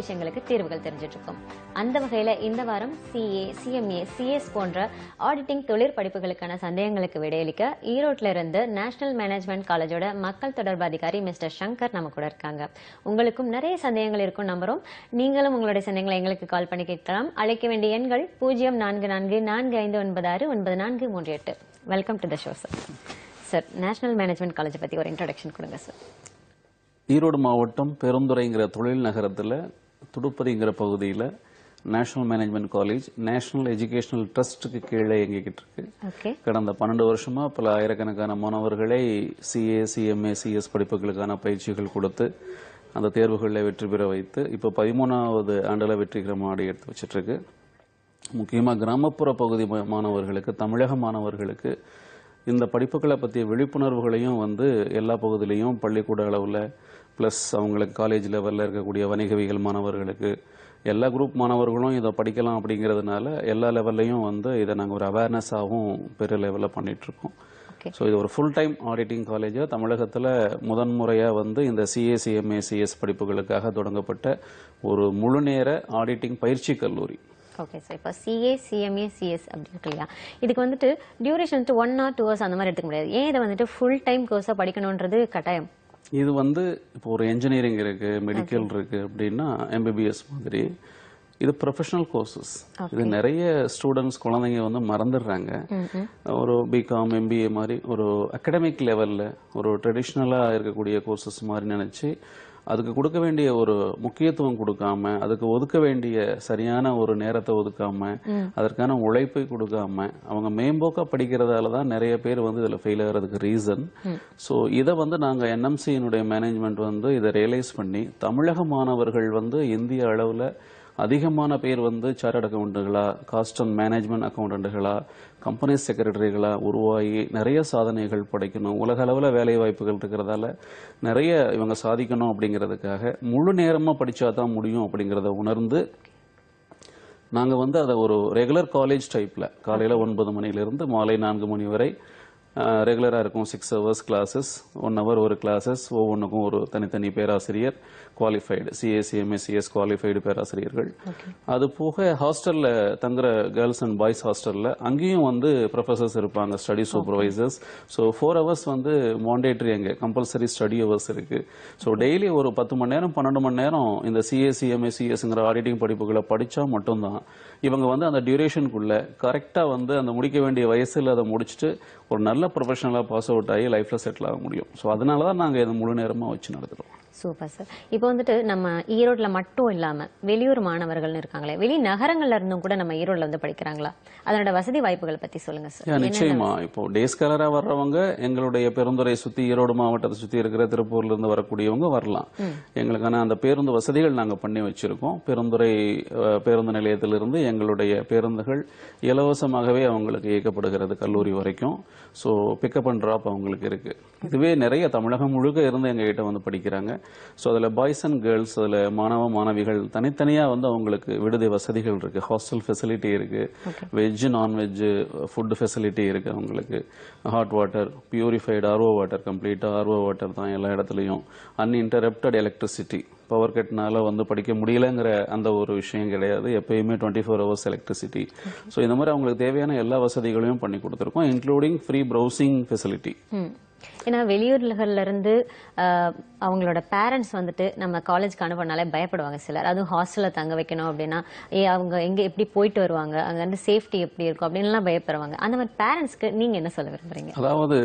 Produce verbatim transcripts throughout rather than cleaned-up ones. விஷயங்களுக்கு தீர்வுகள் தெரிஞ்சிட்டு இருக்கோம். அந்த வகையில இந்த வாரம் சிஏ, சிஎம்ஏ, சிஎஸ் போன்ற ஆடிட்டிங் தொழில் படிப்புகளுக்கான சந்தேகங்களுக்கு விடையளிக்க ஈரோட்ல இருந்து நேஷனல் மேனேஜ்மெண்ட் காலேஜோட மக்கள் தொடர்பு அதிகாரி மிஸ்டர் சங்கர் நமக்கூட இருக்காங்க. உங்களுக்கும் நிறைய சந்தேகங்கள் இருக்கும் நம்பரும் நீங்களும் உங்களுடைய சந்தேகங்களை எங்களுக்கு கால் பண்ணி கேட்கலாம். அழைக்க வேண்டிய எண்கள் பூஜ்ஜியம் நான்கு நான்கு நான்கு ஐந்து ஒன்பது ஆறு ஒன்பது நான்கு மூன்று எட்டு. Welcome to the show sir. Sir, national management college பற்றி ஒரு இன்ட்ரடக்ஷன் கொடுங்க சார். ஈரோடு மாவட்டம் பெருந்துறைங்கிற தொழில் நகரத்தில் துடுப்பதிங்கிற பகுதியில் national management college national educational ட்ரஸ்ட்டுக்கு கீழே இயங்கிக்கிட்டு இருக்கு. கடந்த பன்னெண்டு வருஷமாக பல ஆயிரக்கணக்கான மாணவர்களை சிஏ, சிஎம்ஏ, சிஎஸ் படிப்புகளுக்கான பயிற்சிகள் கொடுத்து அந்த தேர்வுகளில் வெற்றி பெற வைத்து இப்போ பதிமூணாவது ஆண்டில் வெற்றிகரமாக ஆடி எடுத்து வச்சுட்டு இருக்கு. முக்கியமாக கிராமப்புற பகுதி மாணவர்களுக்கு, தமிழக மாணவர்களுக்கு இந்த படிப்புகளை பற்றிய விழிப்புணர்வுகளையும் வந்து எல்லா பகுதியிலையும் பள்ளிக்கூட அளவில் ப்ளஸ் அவங்களுக்கு காலேஜ் லெவலில் இருக்கக்கூடிய வணிகவியல் மாணவர்களுக்கு எல்லா குரூப் மாணவர்களும் இதை படிக்கலாம் அப்படிங்கிறதுனால எல்லா லெவல்லையும் வந்து இதை நாங்கள் ஒரு அவேர்னஸாகவும் பெரிய லெவலில் பண்ணிகிட்ருக்கோம். ஸோ இது ஒரு ஃபுல் டைம் ஆடிட்டிங் காலேஜாக தமிழகத்தில் முதன்முறையாக வந்து இந்த சிஏ, சிஎம்ஏ, சிஎஸ் படிப்புகளுக்காக தொடங்கப்பட்ட ஒரு முழுநேர ஆடிட்டிங் பயிற்சி கல்லூரி. ஓகே சார், இப்போ சிஏ, சிஎம்ஏ, சிஎஸ் அப்படி இருக்கு இல்லையா, இதுக்கு வந்துட்டு டியூரேஷன் வந்துட்டு ஒன் ஆர் டூ ஹவர்ஸ் அந்த மாதிரி எடுத்துக்க முடியாது. ஏன் இதை வந்துட்டு ஃபுல் டைம் கோர்ஸாக படிக்கணுன்றது கட்டாயம்? இது வந்து இப்போ ஒரு இன்ஜினியரிங் இருக்குது, மெடிக்கல் இருக்குது அப்படின்னா எம்பிபிஎஸ் மாதிரி இது ப்ரொஃபஷனல் கோர்சஸ். இது நிறைய ஸ்டூடெண்ட்ஸ், குழந்தைங்க வந்து மறந்துடுறாங்க. ஒரு பிகாம், எம்பிஏ மாதிரி ஒரு அகடமிக் லெவலில் ஒரு ட்ரெடிஷ்னலாக இருக்கக்கூடிய கோர்சஸ் மாதிரி நினச்சி அதுக்கு கொடுக்க வேண்டிய ஒரு முக்கியத்துவம் கொடுக்காம, அதுக்கு ஒதுக்க வேண்டிய சரியான ஒரு நேரத்தை ஒதுக்காம, அதற்கான உழைப்பை கொடுக்காம அவங்க மேம்போக்கா படிக்கிறதால தான் நிறைய பேர் வந்து இதில் ஃபெயில் ஆகிறதுக்கு ரீசன். ஸோ இதை வந்து நாங்கள் என்எம்சியினுடைய மேனேஜ்மெண்ட் வந்து இதை ரியலைஸ் பண்ணி தமிழக மாணவர்கள் வந்து இந்திய அளவில் அதிகமான பேர் வந்து சார்ட்டர்ட் அக்கௌண்டண்ட்டுகளா, காஸ்ட் அண்ட் மேனேஜ்மெண்ட் அக்கௌண்டண்ட்டுகளா, கம்பெனிஸ் செக்ரட்டரிகளா உருவாகி நிறைய சாதனைகள் படைக்கணும். உலக அளவில் வேலை வாய்ப்புகள் இருக்கிறதால நிறைய இவங்க சாதிக்கணும் அப்படிங்கிறதுக்காக முழு நேரமாக படித்தா தான் முடியும் அப்படிங்கிறத உணர்ந்து நாங்கள் வந்து அதை ஒரு ரெகுலர் காலேஜ் டைப்பில் காலையில் ஒன்பது மணிலேருந்து மாலை நான்கு மணி வரை ரெகுலராக இருக்கும். Six hours classes, one hour ஒரு கிளாஸஸ், ஒவ்வொன்றுக்கும் ஒரு தனித்தனி பேராசிரியர், qualified CA, CMA, CS qualified பேராசிரியர்கள். அது போக ஹாஸ்டலில் தங்குற கேர்ள்ஸ் அண்ட் பாய்ஸ் ஹாஸ்டலில் அங்கேயும் வந்து ப்ரொஃபஸர்ஸ் இருப்பாங்க, study supervisors. So four hours வந்து மாண்டேட்ரி, அங்கே கம்பல்சரி ஸ்டடி ஹவர்ஸ் இருக்குது. ஸோ டெய்லி ஒரு பத்து மணி நேரம் பன்னெண்டு மணி நேரம் இந்த சிஏ, சிஎம்ஏ, சிஎஸ்ங்கிற ஆடிட்டிங் படிப்புகளை படித்தா மட்டும்தான் இவங்க வந்து அந்த டியூரேஷனுக்குள்ளே கரெக்டாக வந்து அந்த முடிக்க வேண்டிய வயசில் அதை முடிச்சுட்டு ஒரு நல்ல ப்ரொஃபஷனலாக பாஸ் அவுட் ஆகி லைஃப்பில் செட்டில் ஆக முடியும். ஸோ அதனால தான் நாங்கள் இது முழு நேரமாக வச்சு நடத்துகிறோம். Super sir. இப்போ வந்துட்டு நம்ம ஈரோட்டில் மட்டும் இல்லாமல் வெளியூர் மாணவர்கள்னு இருக்காங்களே, வெளி நகரங்கள்ல இருந்தும் கூட நம்ம ஈரோட்டில் வந்து படிக்கிறாங்களா, அதனோட வசதி வாய்ப்புகளை பற்றி சொல்லுங்கள் சார். நிச்சயமா இப்போ டேஸ் கலராக வர்றவங்க எங்களுடைய பெருந்துறை சுற்றி, ஈரோடு மாவட்டத்தை சுற்றி இருக்கிற திருப்பூர்லேருந்து வரக்கூடியவங்க வரலாம். எங்களுக்கான அந்த பேருந்து வசதிகள் நாங்கள் பண்ணி வச்சுருக்கோம். பெருந்துறை பேருந்து நிலையத்திலிருந்து எங்களுடைய பேருந்துகள் இலவசமாகவே அவங்களுக்கு இயக்கப்படுகிறது கல்லூரி வரைக்கும். ஸோ பிக்கப் அண்ட் ட்ராப் அவங்களுக்கு இருக்குது. இதுவே நிறைய தமிழகம் முழுக்க இருந்து எங்ககிட்ட வந்து படிக்கிறாங்க. ஸோ அதில் பாய்ஸ் அண்ட் கேர்ள்ஸ், அதில் மாணவ மாணவிகள் தனித்தனியாக வந்து அவங்களுக்கு விடுதி வசதிகள் இருக்குது, ஹாஸ்டல் ஃபெசிலிட்டி இருக்குது, வெஜ்ஜு நான்வெஜ்ஜு ஃபுட்டு ஃபெசிலிட்டி இருக்குது அவங்களுக்கு, hot water, purified RO water, கம்ப்ளீட்டாக ஆர்ஓ வாட்டர் தான் எல்லா இடத்துலையும், அன்இன்டரப்டட் எலக்ட்ரிசிட்டி. பவர் கட்னால வந்து படிக்க முடியலங்கிற அந்த ஒரு விஷயம் கிடையாது, எப்பயுமே twenty four hours electricity. So இந்த மாதிரி அவங்களுக்கு தேவையான எல்லா வசதிகளையும் பண்ணி கொடுத்துருக்கோம், இன்க்ளூடிங் ஃப்ரீ ப்ரௌசிங் ஃபெசிலிட்டி. ஏன்னா வெளியூர்களில் இருந்து அவங்களோட பேரண்ட்ஸ் வந்துட்டு நம்ம காலேஜ்க்கு அனுப்பினாலே பயப்படுவாங்க சிலர். அதுவும் ஹாஸ்டலில் தங்க வைக்கணும் அப்படின்னா ஏ அவங்க எங்கே எப்படி போயிட்டு வருவாங்க, அங்கே வந்து சேஃப்டி எப்படி இருக்கும் அப்படின்லாம் பயப்படுவாங்க. அந்த மாதிரி பேரண்ட்ஸ்க்கு நீங்கள் என்ன சொல்ல விரும்புகிறீங்க? அதாவது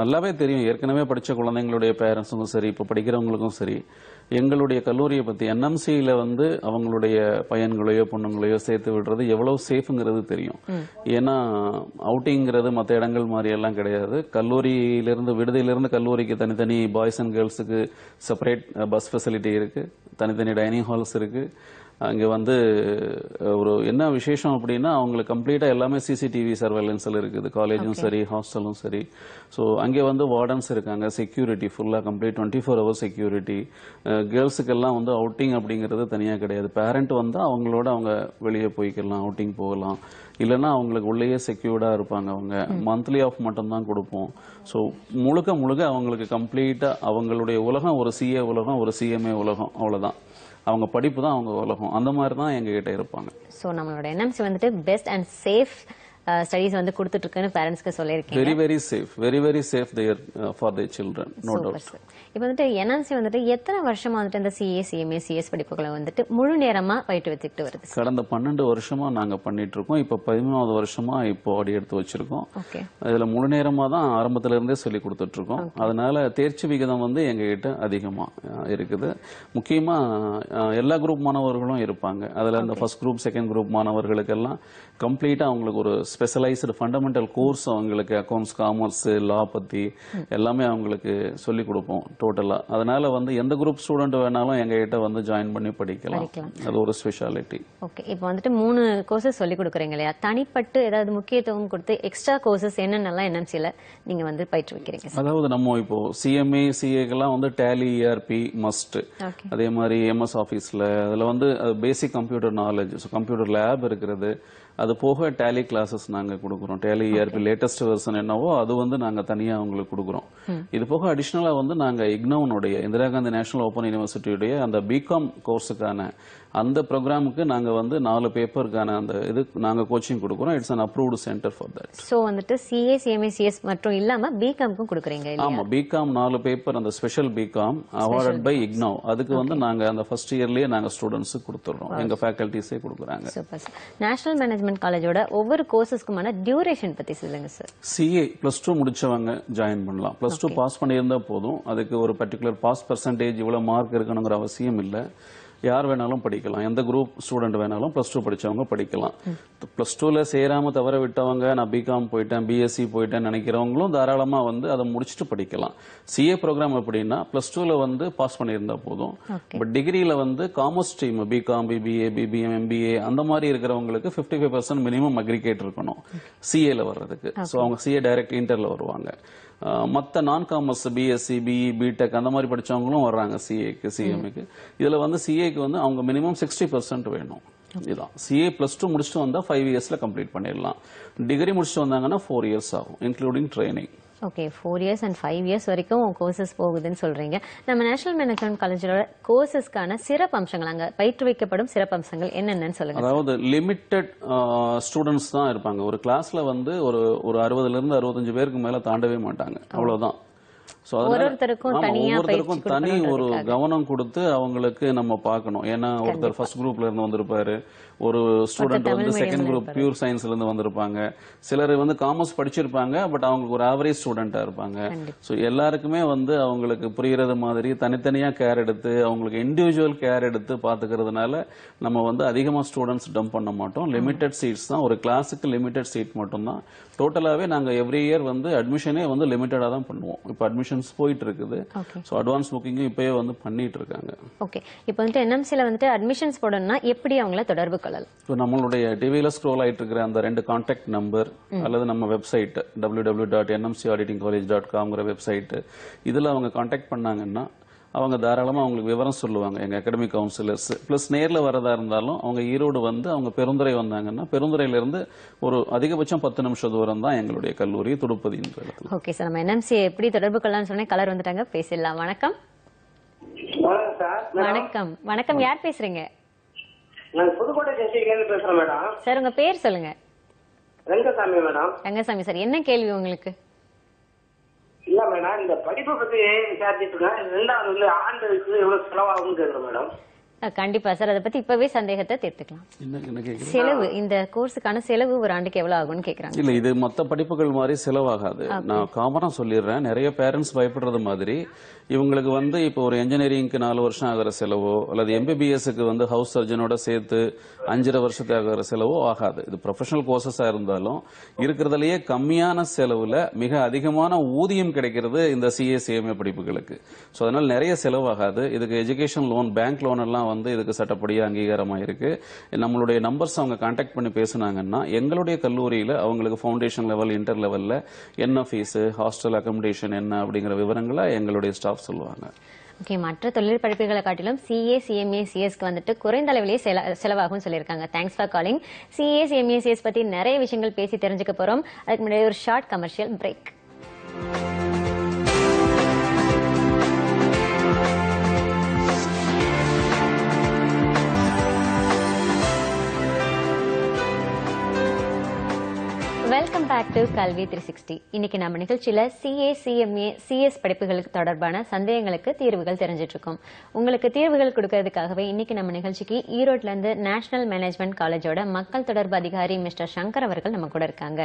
நல்லாவே தெரியும், ஏற்கனவே படித்த குழந்தைங்களுடைய பேரண்ட்ஸுக்கும் சரி, இப்போ படிக்கிறவங்களுக்கும் சரி, எங்களுடைய கல்லூரியை பற்றி என்எம்சியில் வந்து அவங்களுடைய பையன்களையோ பொண்ணுங்களையோ சேர்த்து விடுறது எவ்வளோ சேஃபுங்கிறது தெரியும். ஏன்னா அவுட்டிங்கிறது மற்ற இடங்கள் மாதிரியெல்லாம் கிடையாது. கல்லூரியிலிருந்து, விடுதியிலிருந்து கல்லூரிக்கு தனித்தனி பாய்ஸ் அண்ட் கேர்ள்ஸுக்கு செப்பரேட் பஸ் ஃபெசிலிட்டி இருக்குது, தனித்தனி டைனிங் ஹால்ஸ் இருக்குது. அங்கே வந்து ஒரு என்ன விசேஷம் அப்படின்னா அவங்களுக்கு கம்ப்ளீட்டாக எல்லாமே சிசிடிவி சர்வேலன்ஸில் இருக்குது, காலேஜும் சரி ஹாஸ்டலும் சரி. ஸோ அங்கே வந்து வார்டன்ஸ் இருக்காங்க, செக்யூரிட்டி ஃபுல்லாக complete twenty four hours security. கேர்ள்ஸுக்கெல்லாம் வந்து அவுட்டிங் அப்படிங்கிறது தனியாக கிடையாது, பேரண்ட் வந்து அவங்களோட அவங்க வெளியே போய்க்கலாம், அவுட்டிங் போகலாம். இல்லனா அவங்களுக்கு உள்ளேயே செக்யூர்டா இருப்பாங்க அவங்க मंथலி ஆஃப் மட்டும் தான் கொடுப்போம் சோ முழுக்க முழுக்க அவங்களுக்கு கம்ப்ளீட்டா அவங்களுடைய உலகம் ஒரு C A உலகம் ஒரு C M A உலகம் அவ்வளவுதான் அவங்க படிப்பு தான் அவங்க உலகம் அந்த மாதிரி தான் எங்க கிட்ட இருப்பாங்க சோ நம்மளோட N M C வந்துட்டு best and safe Uh, studies on the Kudutukana parents Kasolari. Very, very safe, very, very safe there uh, for their children, no Super doubt. Even the Yanansi on the Yetra Varshaman and the C A, C M A, C S particular on the Murunirama, fight with it to us. Karan the Pananda Varshama, Nanga Panditruko, Ipapima, Varshama, Ipodir Tochirko. Okay. Muruniramada, Armatal and the Solikuruko, Adanala, Terchivigamande, and Gata, Adikama, Erika, Mukima, Ella group Mana or Irupanga, other than the first group, second group Mana or Galakala, complete Anglo. Specialized fundamental course அவங்களுக்கு accounts commerce law பத்தி எல்லாமே அவங்களுக்கு சொல்லி கொடுப்போம் டோட்டலா அதனால வந்து எந்த group student வேணாலும் எங்க கிட்ட வந்து ஜாயின் பண்ணி படிக்கலாம் அது ஒரு ஸ்பெஷாலிட்டி ஓகே இப்போ வந்துட்டு மூணு கோர்सेस சொல்லி கொடுக்கறீங்களே தனிப்பட்டு ஏதாவது முக்கியத்துவம் கொடுத்து எக்ஸ்ட்ரா கோர்सेस என்னென்னலாம் N M C ல நீங்க வந்து பயிற்றுவிக்கிறீங்க அதாவது நம்ம இப்போ C M A C A க்குலாம் வந்து tally E R P must அதே மாதிரி M S ஆபீஸ்ல அதுல வந்து basic computer knowledge so computer lab இருக்குது அது போக tally classes நாங்க கொடுக்கிறோம் tally E R P latest version என்னவோ அது வந்து நாங்க தனியா உங்களுக்கு கொடுக்கிறோம் இது போக அடிஷனலா வந்து நாங்க இக்னோன் உடைய Indira Gandhi national open university உடைய அந்த பிகாம் கோர்ஸ்க்கான அந்த ப்ரோகிராமுக்கு நாங்க வந்து நாலு பேப்பர்க்கான அந்த இது நாங்க கோச்சிங் கொடுக்கிறோம் it's an approved center for that so வந்துட்டு C A C M A C S மற்றும் இல்லாம பிகாம் க்கும் கொடுக்கிறீங்க இல்லையா ஆமா பிகாம் நாலு பேப்பர் அந்த special B Com awarded by IGNOU அதுக்கு வந்து நாங்க அந்த ஃபர்ஸ்ட் இயர்லயே நாங்க ஸ்டூடண்ட்ஸ் கொடுத்துறோம் எங்க ஃபேக்கல்டிஸே கொடுக்கறாங்க சூப்பர் நேஷனல் மேனேஜ்மென்ட் காலேஜ் ஓட ஒவ்வொரு கோர்सेसக்குமான டியூரேஷன் பத்தி சொல்லுங்க sir C A plus two முடிச்சவங்க ஜாயின் பண்ணலாம் plus two பாஸ் பண்ணியிருந்தா போதும் அதுக்கு ஒரு particular pass percentage இவ்வளவு மார்க் இருக்கணும்ங்கற அவசியம் இல்ல யார் வேணாலும் படிக்கலாம் எந்த group student வேணாலும் plus two படிச்சவங்க படிக்கலாம் plus two ல சேராம தவற விட்டவங்க நான் B Com போய்ட்டேன் B Sc போய்ட்டேன் நினைக்கிறவங்களும் தாராளமா வந்து அத முடிச்சிட்டு படிக்கலாம் C A program அப்படினா plus two ல வந்து பாஸ் பண்ணியிருந்தா போதும் பட் டிகிரில வந்து commerce stream B Com B B A B B M M B A அந்த மாதிரி இருக்குறவங்களுக்கு fifty-five percent minimum aggregate இருக்கணும் C A ல வரதுக்கு சோ அவங்க C A direct inter ல வருவாங்க மத்த non commerce B Sc B E B Tech அந்த மாதிரி படிச்சவங்களும் வர்றாங்க C A க்கு C M A க்கு இதல வந்து C A க்கு வந்து அவங்க மினிமம் sixty percent வேணும் இதான் C A plus two முடிச்சிட்டு வந்தா five years ல கம்ப்ளீட் பண்ணிரலாம் டிகிரி முடிச்சிட்டு வந்தாங்கன்னா four years ஆகும் including training okay four years and five years வரைக்கும் கோர்सेस போகுதுன்னு சொல்றீங்க நம்ம நேஷனல் மேனேஜ்மென்ட் காலேஜோட கோர்सेसக்கான சிறப்பு அம்சங்கள் அங்க பயிற்றுவிக்கப்படும் சிறப்பு அம்சங்கள் என்னென்னன்னு சொல்லுங்க அதாவது லிமிட்டட் ஸ்டூடண்ட்ஸ் தான் இருப்பாங்க ஒரு கிளாஸ்ல வந்து ஒரு ஒரு sixty ல இருந்து sixty-five பேருக்கு மேல தாண்டவே மாட்டாங்க அவ்வளவுதான் சோ ஒவ்வொருத்தருக்கும் தனியா பயிற்சி தனி ஒரு கவனம் கொடுத்து அவங்களுக்கு நம்ம பார்க்கணும் ஏனா ஒருத்தர் ஃபர்ஸ்ட் குரூப்ல இருந்து வந்திருப்பாரு ஒரு ஸ்டூடண்ட் வந்து செகண்ட் குரூப் பியூர் சயின்ஸ்ல இருந்து வந்திருப்பாங்க சிலர் வந்து காமர்ஸ் படிச்சிருப்பாங்க பட் அவங்களுக்கு ஒரு ஆவரேஜ் ஸ்டூடண்டா இருப்பாங்க சோ எல்லாருக்குமே வந்து அவங்களுக்கு புரியறது மாதிரி தனித்தனியா கேர் எடுத்து அவங்களுக்கு இன்டிவிஜுவல் கேர் எடுத்து பாத்துக்கிறதுனால நம்ம வந்து அதிகமா ஸ்டூடண்ட்ஸ் டம்ப் பண்ண மாட்டோம் லிமிட்டட் சீட்ஸ் தான் ஒரு கிளாஸ்க்கு லிமிட்டட் சீட் மட்டும் தான் டோட்டலாவே நாங்க எவ்ரி இயர் வந்து அட்மிஷனே வந்து லிமிட்டடா தான் பண்ணுவோம் இப்போ அட்மிஷன்ஸ் போயிட்டு இருக்குது சோ அட்வான்ஸ் புக்கிங் இப்பவே வந்து பண்ணிட்டு இருக்காங்க ஓகே இப்போ வந்து N M C ல வந்து அட்மிஷன்ஸ் போடணும்னா எப்படி அவங்கள தொடர்பு கொள்ளலாம் சோ நம்மளுடைய டிவில ஸ்க்ரோல் ஆயிட்டு இருக்கிற அந்த ரெண்டு கான்டாக்ட் நம்பர் அல்லது நம்ம website w w w dot n m c auditing college dot com ங்கற வெப்சைட் இதல அவங்க கான்டாக்ட் பண்ணாங்கன்னா அவங்க தாராளமா உங்களுக்கு விவரம் சொல்லுவாங்க எங்க அகாடமிக் கவுன்சிலர்ஸ் ப்ளஸ் நேர்ல வரதா இருந்தாலும் அவங்க ஈரோடு வந்து அவங்க பெருந்துறை வந்தாங்கன்னா பெருந்துறையில இருந்து ஒரு அதிகபட்சம் பத்து நிமிஷம் தூரம் தான் எங்களுடைய கல்லூரி துடுப்பதி என்ற இடத்துல ஓகே சார் நம்ம N M C எப்படி தொடர்பு கொள்ளலாம்னு சொன்னே கலர் வந்துட்டாங்க பேசலாம் வணக்கம் வணக்கம் வணக்கம் யார் பேசுறீங்க நான் புதுக்கோட்டை ஜெசிலிருந்து பேசுறேன் மேடம் சார் உங்க பேர் சொல்லுங்க ரங்கசாமி மேடம் ரங்கசாமி சார் என்ன கேள்வி உங்களுக்கு இல்ல மேடம் இந்த படிப்பு பத்தி சாதிச்சுட்டா இரண்டாவது வந்து ஆண்டுக்கு எவ்வளவு செலவாகும் கேக்குறேன் மேடம் கண்டிப்பா சார் அத பத்தி இப்பவே சந்தேகத்தை தீர்த்துக்கலாம் என்ன என்ன கேக்குறீங்க செலவு இந்த கோர்ஸ்க்கான செலவு ஒரு ஆண்டுக்கு எவ்வளவு ஆகும்னு கேக்குறாங்க இல்ல இது மொத்த படிப்புகள் மாதிரி செலவாகாது நான் காமரா சொல்லிறேன் நிறைய பேரண்ட்ஸ் பயப்படுறது மாதிரி இவங்களுக்கு வந்து இப்போ ஒரு இன்ஜினியரிங்க்கு நாலு வருஷம் ஆகற செலவோ அல்லது M B B S க்கு வந்து ஹவுஸ் சர்ஜனோட சேர்த்து அஞ்சரை வருஷத்துக்கு ஆகற செலவோ ஆகாது இது ப்ரொபஷனல் கோர்सेसா இருந்தாலும் இருக்குறதுலயே கம்மியான செலவுல மிக அதிகமான ஊதியம் கிடைக்கிறது இந்த C A C M A படிப்புகளுக்கு சோ அதனால நிறைய செலவாகாது இதுக்கு எஜுகேஷன் லோன் பேங்க் லோன் எல்லாம் வந்து இதுக்கு சட்டப்படி அங்கீகாரமா இருக்கு நம்மளுடைய நம்பர்ஸ் அவங்க கான்டாக்ட் பண்ணி பேசுனாங்கன்னா எங்களுடைய கல்லூரியில அவங்களுக்கு ஃபவுண்டேஷன் லெவல் இன்டர் லெவல்ல என்ன ஃபீஸ் ஹாஸ்டல் அகாமடேஷன் என்ன அப்படிங்கற விவரங்களை எங்களுடைய ஸ்டாஃப் சொல்லுவாங்க Okay, மற்ற தொழில் படிப்புகளை காட்டிலும் C A C M A C S க்கு வந்துட்டு குறைந்த அளவிலே செலவாகும் சொல்லிருக்காங்க. Thanks for calling. C A C M A C S பத்தி நிறைய விஷயங்கள் பேசி தெரிஞ்சுக்க போறோம். அதுக்கு முன்னாடி ஒரு short commercial break. Welcome back to Kalvi three sixty. இன்னைக்கு நம்ம நிகழ்ச்சியில C A C M A C S படிப்புகளுக்கு தொடர்பான சந்தேகங்களுக்கு தீர்வுகள் தெரிஞ்சிட்டு இருக்கோம். உங்களுக்கு தீர்வுகள் கொடுக்கிறதுக்காகவே இன்னைக்கு நம்ம நிகழ்ச்சிக்கு ஈரோட்ல இருந்து National Management Collegeோட மக்கள் தொடர்பு அதிகாரி மிஸ்டர் சங்கர் அவர்கள் நம்ம கூட இருக்காங்க.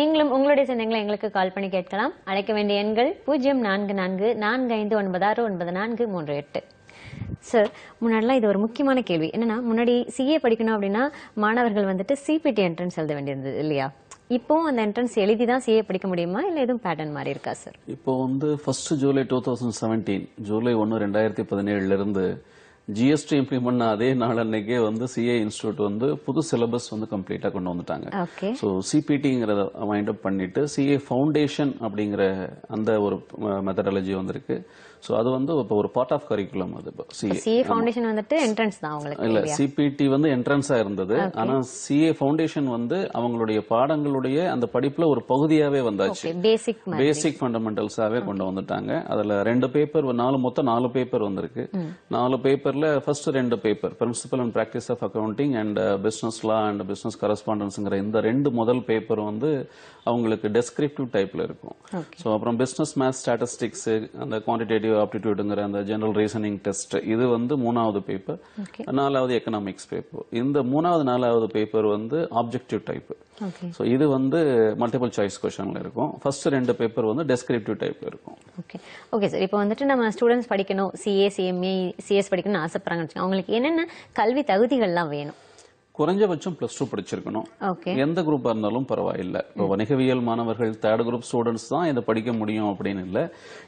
நீங்களும் உங்களுடைய சந்தேகங்களை எங்களுக்கு கால் பண்ணி கேட்கலாம். அழைக்க வேண்டிய எண்கள் பூஜ்ஜியம் நான்கு நான்கு நான்கு ஐந்து ஒன்பது ஆறு ஒன்பது நான்கு மூன்று எட்டு. Sir, முன்னாடிலாம் இது ஒரு முக்கியமான கேள்வி. என்னன்னா முன்னாடி C A படிக்கணும் அப்படின்னா மாணவர்கள் வந்துட்டு C P T என்ட்ரன்ஸ் எழுத வேண்டியது இல்லையா? இப்போ அந்த என்ட்ரன்ஸ் எழுதி தான் C A படிக்க முடியுமா இல்ல எதுவும் பேட்டர்ன் மாதிரி இருக்கா சார்? இப்போ வந்து first July twenty seventeen July ஒன்று இரண்டாயிரத்து பதினேழுல இருந்து G S T இம்ப்ளிமெண்ட் அதே நாள் அன்னைக்கே வந்து C A இன்ஸ்டிடியூட் வந்து புது சிலபஸ் வந்து கம்ப்ளீட்டா கொண்டு வந்துட்டாங்க. சோ C P Tங்கறத வைண்ட் அப் பண்ணிட்டு C A ஃபவுண்டேஷன் அப்படிங்கற அந்த ஒரு மெத்தடாலஜி வந்திருக்கு. சோ அது வந்து இப்ப ஒரு பார்ட் ஆஃப் கரிக்குலம். அது C A ஃபவுண்டேஷன் வந்துட்டு என்ட்ரன்ஸ் தான் உங்களுக்கு இல்ல, C P T வந்து என்ட்ரன்ஸா இருந்தது. ஆனா C A ஃபவுண்டேஷன் வந்து அவங்களுடைய பாடங்களுடைய அந்த படிப்புல ஒரு பகுதியாவே வந்தாச்சு. பேசிக் பேசிக் ஃபண்டமெண்டல்ஸாவே கொண்டு வந்துட்டாங்க. அதுல ரெண்டு பேப்பர் நாலு மொத்தம் நாலு பேப்பர் வந்திருக்கு. நாலு பேப்பர் First ரெண்டு பேப்பர் Principle and Practice of Accounting and Business Law and Business Correspondenceங்கற இந்த ரெண்டு முதல் பேப்பர் வந்து அவங்களுக்கு டெஸ்கிரிப்டிவ் டைப்ல இருக்கும். சோ அப்புறம் Business Math Statistics அந்த Quantitative Aptitudeங்கற அந்த General Reasoning Test இது வந்து மூணாவது பேப்பர். நாலாவது Economics பேப்பர். இந்த மூணாவது நாலாவது பேப்பர் வந்து Objective டைப். சோ இது வந்து மல்டிபிள் சாய்ஸ் क्वेश्चनல இருக்கும். ஃபர்ஸ்ட் ரெண்டு பேப்பர் வந்து டெஸ்கிரிப்டிவ் டைப்ல இருக்கும். ஓகே. ஓகே சார், இப்போ வந்துட்டு நம்ம ஸ்டூடண்ட்ஸ் படிக்கணும் C A C M A C S படிக்கணும் ஆசைப்பறாங்கன்னு உங்களுக்கு என்னென்ன கல்வி தகுதிகள்லாம் வேணும்? குறைஞ்சபட்சம் பிளஸ் டூ படிச்சிருக்கணும். எந்த குரூப்பா இருந்தாலும் பரவாயில்ல. இப்போ வணிகவியல் மாணவர்கள் தேர்ட் குரூப் ஸ்டூடெண்ட்ஸ் தான் இதை படிக்க முடியும் அப்படின்னு இல்லை.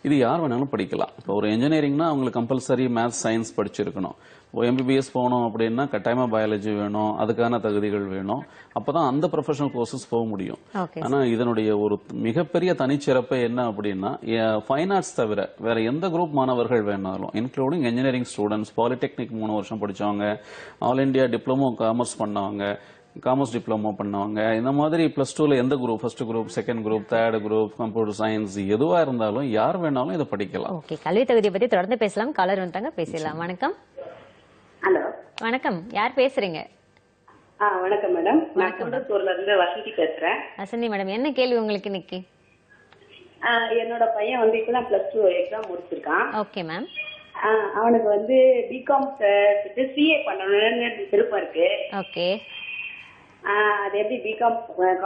இது யார் வேணாலும் படிக்கலாம். இப்போ ஒரு இன்ஜினியரிங்னா அவங்களுக்கு கம்பல்சரி மேத்ஸ் சயின்ஸ் படிச்சிருக்கணும். M B B S போகணும் அப்படின்னா கட்டாயமா பயாலஜி வேணும், அதுக்கான தகுதிகள் வேணும். அப்பதான் அந்த ப்ரொஃபஷனல் கோர்சஸ் போக முடியும். ஆனா இதனுடைய ஒரு மிகப்பெரிய தனிச்சிறப்பு என்ன அப்படின்னா ஃபைன் ஆர்ட்ஸ் தவிர வேற எந்த குரூப் மாணவர்கள் வேணாலும் இன்க்ளூடிங் இன்ஜினியரிங் ஸ்டூடெண்ட்ஸ், பாலிடெக்னிக் மூணு வருஷம் படிச்சவங்க, ஆல் இண்டியா டிப்ளமோ காமர்ஸ் பண்ணவங்க, காமர்ஸ் டிப்ளமோ பண்ணவங்க, இந்த மாதிரி பிளஸ் டூல எந்த group first group second group third group computer science எதுவா இருந்தாலும் யார் வேணாலும் இதை படிக்கலாம். ஓகே, கல்வி தகுதியை பத்தி தொடர்ந்து பேசலாம். காலர் வந்துட்டாங்க, பேசலாம். வணக்கம். ஹலோ வணக்கம், யார் பேசுறீங்க? வணக்கம் மேடம், நான் குண்டத்தூர்ல இருந்து வசந்தி பேசுறேன். வசந்தி மேடம், என்ன கேள்வி உங்களுக்கு இன்னைக்கு? என்னோட பையன் வந்து இப்பதான் பிளஸ் டூ எக்ஸாம் முடிச்சிருக்கான். Okay ma'am. அவனுக்கு வந்து பிகாம் C A பண்ணணும்னு விருப்பம் இருக்கு. ஓகே, அது எப்படி பிகாம்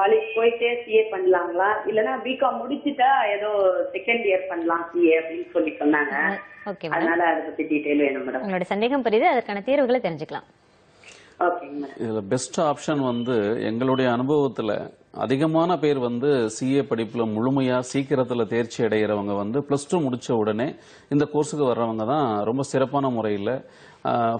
காலேஜ் போயிட்டு C A பண்ணலாங்களா இல்லனா பிகாம் முடிச்சிட்டா ஏதோ செகண்ட் இயர் பண்ணலாம் C A அப்படின்னு சொல்லி சொன்னாங்க. ஓகே, அதனால அத பத்தி டீடைல் வேணும் மேடம். உங்களுடைய சந்தேகம் புரியுது, அதற்கான தீர்வுகளை தெரிஞ்சுக்கலாம். ஓகேங்க மேடம். இதுல பெஸ்ட் ஆப்ஷன் வந்து எங்களுடைய அனுபவத்துல அதிகமான பேர் வந்து C A படிப்புல முழுமையா சீக்கிரத்துல தேர்ச்சி அடைகிறவங்க வந்து பிளஸ் டூ முடிச்ச உடனே இந்த கோர்ஸுக்கு வர்றவங்க தான் ரொம்ப சிறப்பான முறையில்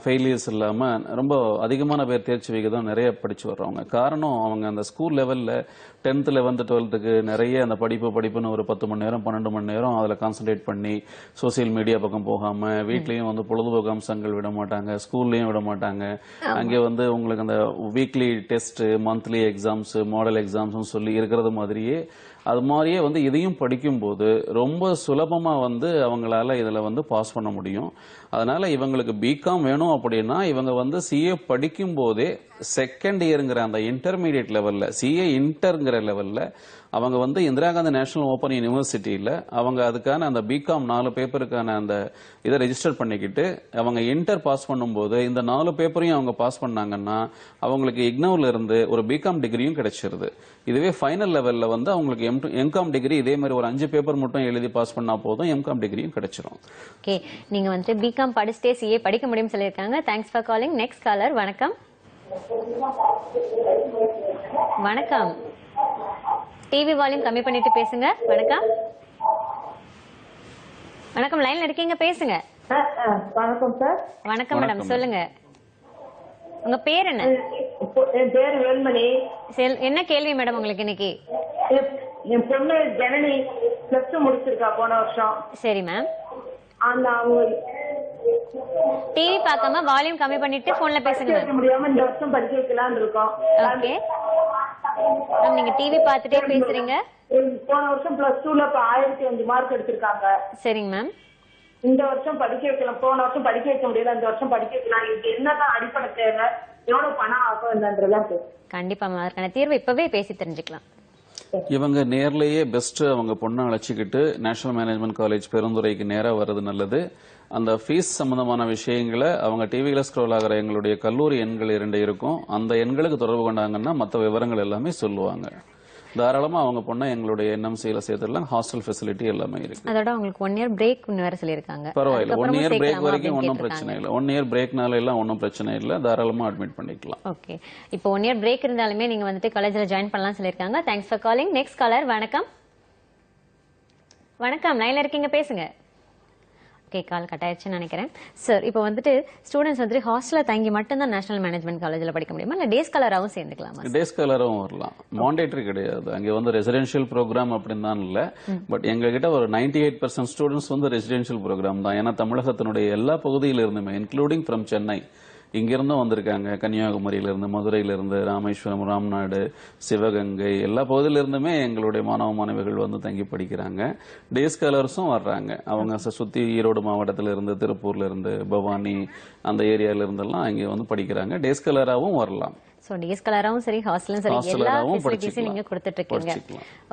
ஃபெயிலியர்ஸ் இல்லாமல் ரொம்ப அதிகமான பேர் தேர்ச்சி விகிதம் நிறைய படிச்சு வர்றவங்க. காரணம், அவங்க அந்த ஸ்கூல் லெவலில் டென்த்து லெவன்த்து டுவெல்த்துக்கு நிறைய அந்த படிப்பு படிப்புன்னு ஒரு பத்து மணி நேரம் பன்னெண்டு மணி நேரம் அதில் கான்சன்ட்ரேட் பண்ணி சோசியல் மீடியா பக்கம் போகாமல் வீட்லேயும் வந்து பொழுதுபோக்கு அம்சங்கள் விட மாட்டாங்க, ஸ்கூல்லையும் விட மாட்டாங்க. அங்கே வந்து உங்களுக்கு அந்த weekly test, monthly exams, model எக்ஸாம்ஸ்ன்னு சொல்லி இருக்கிறது மாதிரியே அது மாதிரியே வந்து இதையும் படிக்கும்போது ரொம்ப சுலபமாக வந்து அவங்களால இதில் வந்து பாஸ் பண்ண முடியும். அதனால் இவங்களுக்கு பிகாம் வேணும் அப்படின்னா இவங்க வந்து C A படிக்கும் போதே செகண்ட் இயருங்கிற அந்த இன்டர்மீடியட் லெவலில் C A இன்டர்ங்கிற லெவலில் அவங்க வந்து இந்திரா காந்தி நேஷனல் ஓப்பன் யூனிவர்சிட்டியில் அவங்க அதுக்கான அந்த பிகாம் நாலு பேப்பருக்கான அந்த இதை ரெஜிஸ்டர் பண்ணிக்கிட்டு அவங்க இன்டர் பாஸ் பண்ணும்போது இந்த நாலு பேப்பரையும் அவங்க பாஸ் பண்ணாங்கன்னா அவங்களுக்கு இக்னோவில் இருந்து ஒரு பிகாம் டிகிரியும் கிடைச்சிருது. இதுவே ஃபைனல் லெவலில் வந்து அவங்களுக்கு எம்காம் டிகிரி இதே மாதிரி ஒரு அஞ்சு பேப்பர் மட்டும் எழுதி பாஸ் பண்ணா போதும், எம்காம் டிகிரியும் கிடைச்சிரும். ஓகே, நீங்க வந்து பிகாம் படிச்சிட்டே C A படிக்க முடியும் சொல்லியிருக்காங்க. Thanks for calling. Next caller. வணக்கம். வணக்கம், டிவி வால்யூம் கம்மி பண்ணிட்டு பேசுங்க. வணக்கம். வணக்கம், லைன்ல இருக்கீங்க, பேசுங்க. வணக்கம் சார். வணக்கம் மேடம், சொல்லுங்க. உங்க பேர் என்ன? பேர் வேல்மணி. என்ன கேள்வி மேடம் உங்களுக்கு இன்னைக்கு? என் பொண்ணு ஜனனி பிளஸ் டூ முடிச்சிருக்கா போன வருஷம். சரி மேம். அந்த அவங்க T V பார்க்காம வால்யூம் கம்மி பண்ணிட்டு போன்ல பேசுங்க. முடியாம இந்த வருஷம் படிக்கலாம்னு இருக்கோம். ஓகே. நான் நீங்க டிவி பார்த்துட்டே பேசுறீங்க. போன வருஷம் பிளஸ் இரண்டு ல ஆயிரத்து ஐநூறு மார்க் எடுத்துட்டாங்க. சரிங்க மேம். இந்த வருஷம் படிக்க வைக்கலாம். போன வருஷம் படிக்க வைக்க முடியல. இந்த வருஷம் படிக்க வைக்கலாம். இது என்னதான் அடிப்படை தேவை? எவ்வளவு பணம் ஆகும் என்னன்றதெல்லாம் கண்டிப்பா மார்க்கான தீர்வு இப்பவே பேசி தெரிஞ்சுக்கலாம். இவங்க நேர்லயே பெஸ்ட் அவங்க பொண்ணை அழைச்சிக்கிட்டு நேஷனல் மேனேஜ்மெண்ட் காலேஜ் பெருந்துறைக்கு நேரா வர்றது நல்லது. அந்த ஃபீஸ் சம்பந்தமான விஷயங்களை அவங்க டிவியில ஸ்க்ரோல் ஆகிற எங்களுடைய கல்லூரி எண்கள் இரண்டு இருக்கும், அந்த எண்களுக்கு தொடர்பு கொண்டாங்கன்னா மற்ற விவரங்கள் எல்லாமே சொல்லுவாங்க. தாராளமா அவங்க பொண்ணை எங்களுடைய என்எம்சியில சேர்த்துடலாம். ஹாஸ்டல் ஃபெசிலிட்டி எல்லாமே இருக்கு. அதோட உங்களுக்கு ஒன் இயர் பிரேக் வேற சொல்லியிருக்காங்க. பரவாயில்ல, ஒன் இயர் பிரேக் வரைக்கும் ஒன்றும் பிரச்சனை இல்லை. ஒன் இயர் பிரேக்னால எல்லாம் ஒன்றும் பிரச்சனை இல்லை, தாராளமா அட்மிட் பண்ணிக்கலாம். ஓகே, இப்போ ஒன் இயர் பிரேக் இருந்தாலுமே நீங்க வந்துட்டு காலேஜில் ஜாயின் பண்ணலாம் சொல்லியிருக்காங்க. Thanks for calling. Next caller வணக்கம். வணக்கம், லைன்ல இருக்கீங்க, பேசுங்க. ஓகே, கால் கட் ஆயிடுச்சுன்னு நினைக்கிறேன். சார், இப்போ வந்துட்டு ஸ்டூடெண்ட்ஸ் வந்துட்டு ஹாஸ்டலில் தங்கி மட்டும்தான் நேஷனல் மேனேஜ்மெண்ட் காலேஜில் படிக்க முடியுமா, இல்லை டே ஸ்காலராகவும் சேர்ந்துக்கலாமா? டே ஸ்காலராகவும் வரலாம், மாண்டேட்ரி கிடையாது. அங்கே வந்து ரெசிடென்ஷியல் ப்ரோக்ராம் அப்படின்னு தான் இல்லை. பட் எங்ககிட்ட ஒரு நைன்டி எயிட் பர்சன்ட் ஸ்டூடெண்ட்ஸ் வந்து ரெசிடென்ஷியல் ப்ரோக்ராம் தான். ஏன்னா தமிழகத்தினுடைய எல்லா பகுதியிலிருந்துமே, இன்க்ளூடிங் ஃப்ரம் சென்னை, இங்கிருந்தும் வந்திருக்காங்க. கன்னியாகுமரியிலிருந்து, மதுரையிலிருந்து, ராமேஸ்வரம், ராம்நாடு, சிவகங்கை, எல்லா பகுதியிலிருந்துமே எங்களுடைய மாணவ மாணவிகள் வந்து தங்கி படிக்கிறாங்க. டே ஸ்காலர்ஸும் வர்றாங்க. அவங்க சுற்றி ஈரோடு மாவட்டத்திலிருந்து, திருப்பூர்லேருந்து, பவானி அந்த ஏரியாவிலிருந்தெல்லாம் இங்கே வந்து படிக்கிறாங்க. டே ஸ்காலராகவும் வரலாம். So, D S கலராவும் சரி, ஹாஸ்டலும் சரி, எல்லா ஃபெசிலிட்டிஸும் நீங்க கொடுத்துட்டு இருக்கீங்க.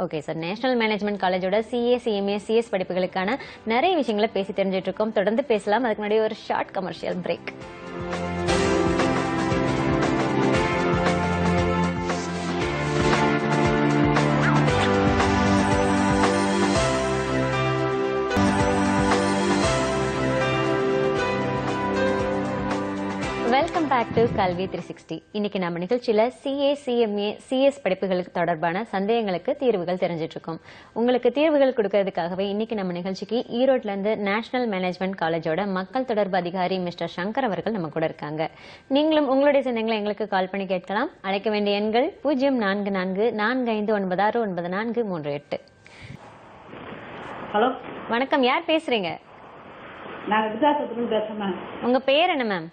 ஓகே சார், நேஷனல் மேனேஜ்மெண்ட் காலேஜோட C A, C M A, C S படிப்புகளுக்கான நிறைய விஷயங்களை பேசி தெரிஞ்சிட்டு இருக்கோம். தொடர்ந்து பேசலாம். அதுக்கு முன்னாடி ஒரு short commercial break. Welcome back to Kalvi three sixty. இன்னைக்கு நம்ம நிகழ்ச்சியில C A, C M A, C S படிப்புகளுக்கு தொடர்பான சந்தேகங்களுக்கு தீர்வுகள் தெரிஞ்சிட்டு இருக்கோம். உங்களுக்கு தீர்வுகள் கொடுக்கறதுக்காகவே இன்னைக்கு நம்ம நிகழ்ச்சிக்கு ஈரோட்ல இருந்து நேஷனல் மேனேஜ்மெண்ட் காலேஜோட மக்கள் தொடர்பு அதிகாரி மிஸ்டர் சங்கர் அவர்கள் நம்ம கூட இருக்காங்க. நீங்களும் உங்களுடைய சந்தேகங்களை எங்களுக்கு கால் பண்ணி கேட்கலாம். அழைக்க வேண்டிய எண்கள் பூஜ்ஜியம் நான்கு நான்கு நான்கு ஐந்து ஒன்பது ஆறு ஒன்பது நான்கு மூன்று எட்டு. ஹலோ, வணக்கம், யார் பேசுறீங்க? உங்க பேர் என்ன மேம்?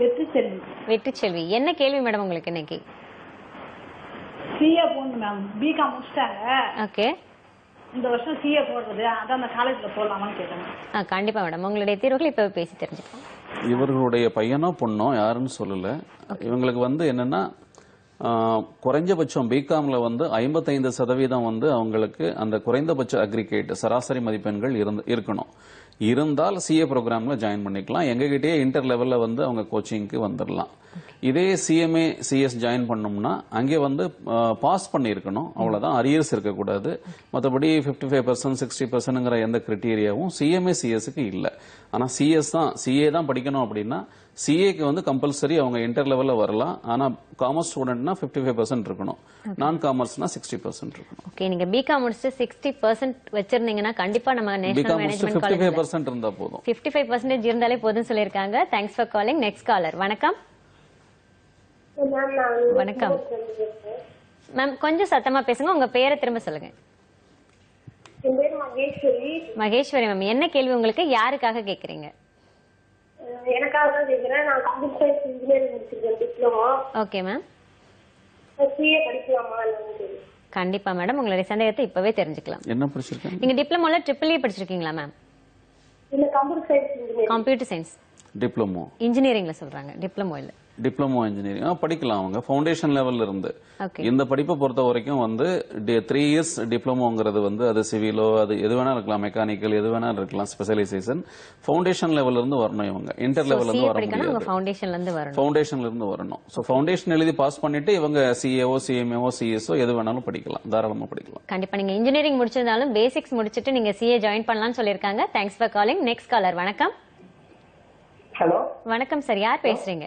வெற்றிச்செல்வி. வெற்றிச்செல்வி, என்ன கேள்வி மேடம் உங்களுக்கு இன்னைக்கு? C A போடணும் மேம். பிகாம் முடிச்சிட்டாங்க. ஓகே, இந்த வருஷம் C A போடுறது, அதான் அந்த காலேஜ்ல போடலாமான்னு கேட்டாங்க. கண்டிப்பா மேடம், உங்களுடைய தீர்வுகள் இப்ப பேசி தெரிஞ்சுக்கலாம். இவர்களுடைய பையனோ பொண்ணோ யாருன்னு சொல்லல. இவங்களுக்கு வந்து என்னன்னா, குறைஞ்சபட்சம் பிகாம்ல வந்து ஐம்பத்தைந்து சதவீதம் வந்து அவங்களுக்கு அந்த குறைந்தபட்ச அக்ரிகேட் சராசரி மதிப்பெண்கள் இருக்கணும். இருந்தால் C A ப்ரோக்ராம்ல ஜாயின் பண்ணிக்கலாம். எங்ககிட்டயே இன்டர் லெவல்ல வந்து அவங்க கோச்சிங்க்கு வந்துடலாம். இதே C M A, C S join பண்ணோம்னா அங்கே வந்து பாஸ் பண்ணியிருக்கணும், அவ்வளோதான். அரியர்ஸ் இருக்கக்கூடாது. மற்றபடி ஃபிஃப்டி ஃபைவ் பர்சன்ட் சிக்ஸ்டி பர்சன்ட்ங்கிற எந்த கிரிட்டீரியாவும் C M A, C Sக்கு இல்லை. ஆனால் CS தான் CA தான் படிக்கணும் அப்படின்னா C Aக்கு வந்து கம்பல்சரி அவங்க இன்டர் லெவலில் வரலாம். ஆனால் காமர்ஸ் ஸ்டூடெண்ட்னா ஃபிஃப்டி ஃபைவ் பர்சன்ட் இருக்கணும், நான் காமர்ஸ்னா சிக்ஸ்டி பர்சன்ட் இருக்கணும். ஓகே, நீங்கள் பிகாம் முடிச்சு சிக்ஸ்டி பர்சன்ட் வச்சிருந்தீங்கன்னா கண்டிப்பாக நம்ம national management college fifty five percent இருந்தா போதும். ஃபிஃப்டி ஃபைவ் பர்சன்டேஜ் இருந்தாலே போதும்னு சொல்லியிருக்காங்க. Thanks for calling. Next caller வணக்கம். வணக்கம் மேம், கொஞ்சம் சத்தமா பேசுங்க. உங்க பேரை திரும்ப சொல்லுங்க. மகேஸ்வரி மேம், என்ன கேள்வி உங்களுக்கு? யாருக்காக கேக்குறீங்க? எனக்காக கேக்குறேன். நான் கம்ப்யூட்டர் சயின்ஸ் இன்ஜினியரிங் முடிச்சிருக்கேன், diploma. Okay ma'am, C A படிக்கலாமா? கண்டிப்பா மேடம், உங்களுடைய சந்தேகத்தை இப்பவே தெரிஞ்சுக்கலாம். என்ன படிச்சிருக்கீங்க நீங்க? டிப்ளமோல ட்ரிபிள் ஏ படிச்சிருக்கீங்களா மேம்? இல்ல, computer science engineering. Computer science diploma இன்ஜினியரிங்ல சொல்றாங்க, டிப்ளமோ இல்ல. டிப்ளமோ இன்ஜினியரிங் படிக்கலாம் அவங்க ஃபவுண்டேஷன் லெவல்ல இருந்து. இந்த படிப்பை பொறுத்த வரைக்கும் வந்து த்ரீ இயர்ஸ் டிப்ளமோங்கிறது வந்து அது சிவிலோ அது எது வேணா இருக்கலாம், மெக்கானிக்கல் எது வேணா இருக்கலாம், ஸ்பெஷலைசேஷன் ஃபவுண்டேஷன் லெவல்ல இருந்து வரணும். இவங்க இன்டர் லெவல்ல இருந்து வரணும், ஃபவுண்டேஷன்ல இருந்து வரணும், ஃபவுண்டேஷன்ல இருந்து வரணும். சோ ஃபவுண்டேஷன் எழுதி பாஸ் பண்ணிட்டு இவங்க C A O, C M A O, C S O எது வேணாலும் படிக்கலாம், தாராளமா படிக்கலாம். கண்டிப்பா நீங்க இன்ஜினியரிங் முடிச்சிருந்தாலும் பேசிக்ஸ் முடிச்சிட்டு நீங்க C A ஜாயின் பண்ணலாம்னு சொல்லிருக்காங்க. Thanks for calling. Next caller வணக்கம். ஹலோ, வணக்கம் சார், யார் பேசுறீங்க?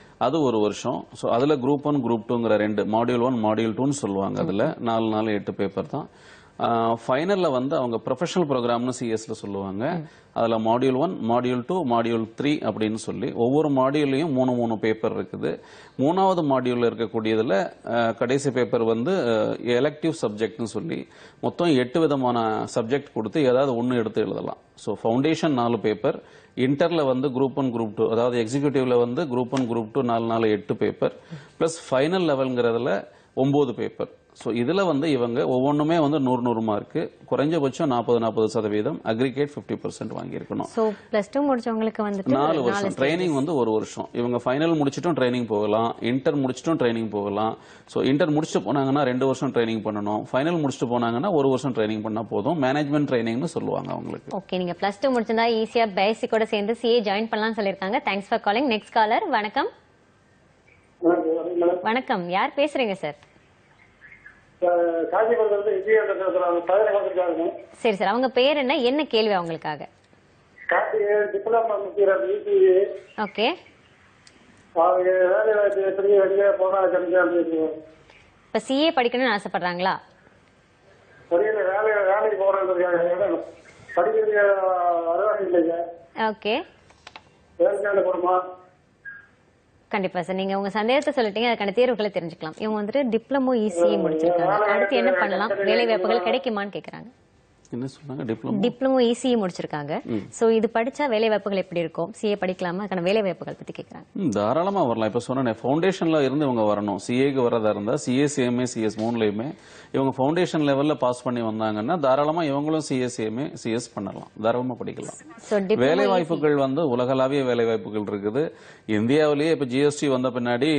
அது ஒரு வருஷம். சோ அதுல குரூப் ஒன்று குரூப் டூங்கற ரெண்டு மாடியூல் ஒன்று மாடியூல் டூன்னு சொல்லுவாங்க. அதுல நாலு நாலு எட்டு பேப்பர் தான். ஃபைனல்ல வந்து அவங்க ப்ரொஃபஷனல் ப்ரோக்ராம்னு சிஎஸ்ல சொல்லுவாங்க. அதுல மாடியூல் ஒன்று மாடியூல் டூ மாடியூல் த்ரீ அப்படினு சொல்லி ஒவ்வொரு மாடியூல்லையும் மூணு மூணு பேப்பர் இருக்குது. மூணாவது மாடியூல்ல இருக்கக்கூடியதுல கடைசி பேப்பர் வந்து எலெக்டிவ் சப்ஜெக்ட்னு சொல்லி மொத்தம் எட்டு விதமான சப்ஜெக்ட் கொடுத்து ஏதாவது ஒன்னு எடுத்து எழுதலாம். சோ ஃபவுண்டேஷன் நாலு பேப்பர், இன்டர்ல வந்து குரூப் ஒன்று குரூப் டூ அதாவது எக்ஸிகியூட்டிவ்ல வந்து குரூப் ஒன்று குரூப் டூ நாலு நாலு எட்டு பேப்பர் பிளஸ் ஃபைனல் லெவல்ங்கிறதுல ஒன்பது பேப்பர். சோ இதுல வந்து இவங்க ஒவ்வொன்றுமே வந்து நூறு நூறு மார்க் குறைஞ்சபட்சம் நாற்பது நாற்பது சதவீதம் அக்ரிகேட் பிப்டி பெர்சென்ட் வாங்கி இருக்கணும். சோ பிளஸ் டூ முடிச்சவங்களுக்கு வந்து நாலு வருஷம் ட்ரைனிங் வந்து ஒரு வருஷம். இவங்க ஃபைனல் முடிச்சிட்டோம் ட்ரைனிங் போகலாம், இன்டர் முடிச்சிட்டோம் ட்ரைனிங் போகலாம். சோ இன்டர் முடிச்சுட்டு போனாங்கன்னா ரெண்டு வருஷம் ட்ரைனிங் பண்ணணும், ஃபைனல் முடிச்சுட்டு போனாங்கன்னா ஒரு வருஷம் ட்ரைனிங் பண்ணா போதும். மேனேஜ்மெண்ட் ட்ரைனிங்னு சொல்லுவாங்க அவங்களுக்கு. ஓகே, நீங்க பிளஸ் டூ முடிச்சிருந்தா ஈஸியா பேசிக்கோட சேர்ந்து சிஏ ஜாயின் பண்ணலாம்னு சொல்லிருக்காங்க. Thanks for calling. Next caller வணக்கம். வணக்கம், யார் பேசுறீங்க சார்? காஞ்சிபுரத்துல இருந்து பதினேழு வருஷம் இருக்கும். சரி சார், அவங்க பேர் என்ன, என்ன கேள்வி அவங்களுக்காக? டிப்ளமா ஓகே, இப்ப சிஏ படிக்கணும்னு ஆசைப்படுறாங்களா? ஓகே, கண்டிப்பா சார். நீங்க உங்க சந்தேகத்தை சொல்லிட்டீங்க, அதுக்கான தேர்வுகளை தெரிஞ்சுக்கலாம். இவங்க வந்துட்டு டிப்ளமோ இசிஏ முடிச்சிருக்காங்க, அடுத்து என்ன பண்ணலாம், வேலை வாய்ப்புகள் கிடைக்குமான்னு கேக்குறாங்க. என்ன சொல்றாங்க? டிப்ளமோ டிப்ளமோ இசிஏ முடிச்சிருக்காங்க. சோ இது படிச்சா வேலை வாய்ப்புகள் எப்படி இருக்கும், சிஏ படிக்கலாமா, அதுக்கான வேலை வாய்ப்புகள் பத்தி கேக்குறாங்க. தாராளமா வரலாம். இப்ப சொன்னேன் ஃபவுண்டேஷன்ல இருந்து இவங்க வரணும். சிஏக்கு வரதா இருந்தா சிஏ சிஎம்ஏ சிஎஸ் மூணுலயுமே இவங்க ஃபவுண்டேஷன் லெவல்ல பாஸ் பண்ணி வந்தாங்கன்னா தாராளமா இவங்களும் சிஏ சிஎம்ஏ சிஎஸ் பண்ணலாம், தாராளமா படிக்கலாம். வேலை வாய்ப்புகள் வந்து உலகளாவிய வேலை வாய்ப்புகள் இருக்குது. இந்தியாவிலேயே இப்ப ஜிஎஸ்டி வந்த பின்னாடி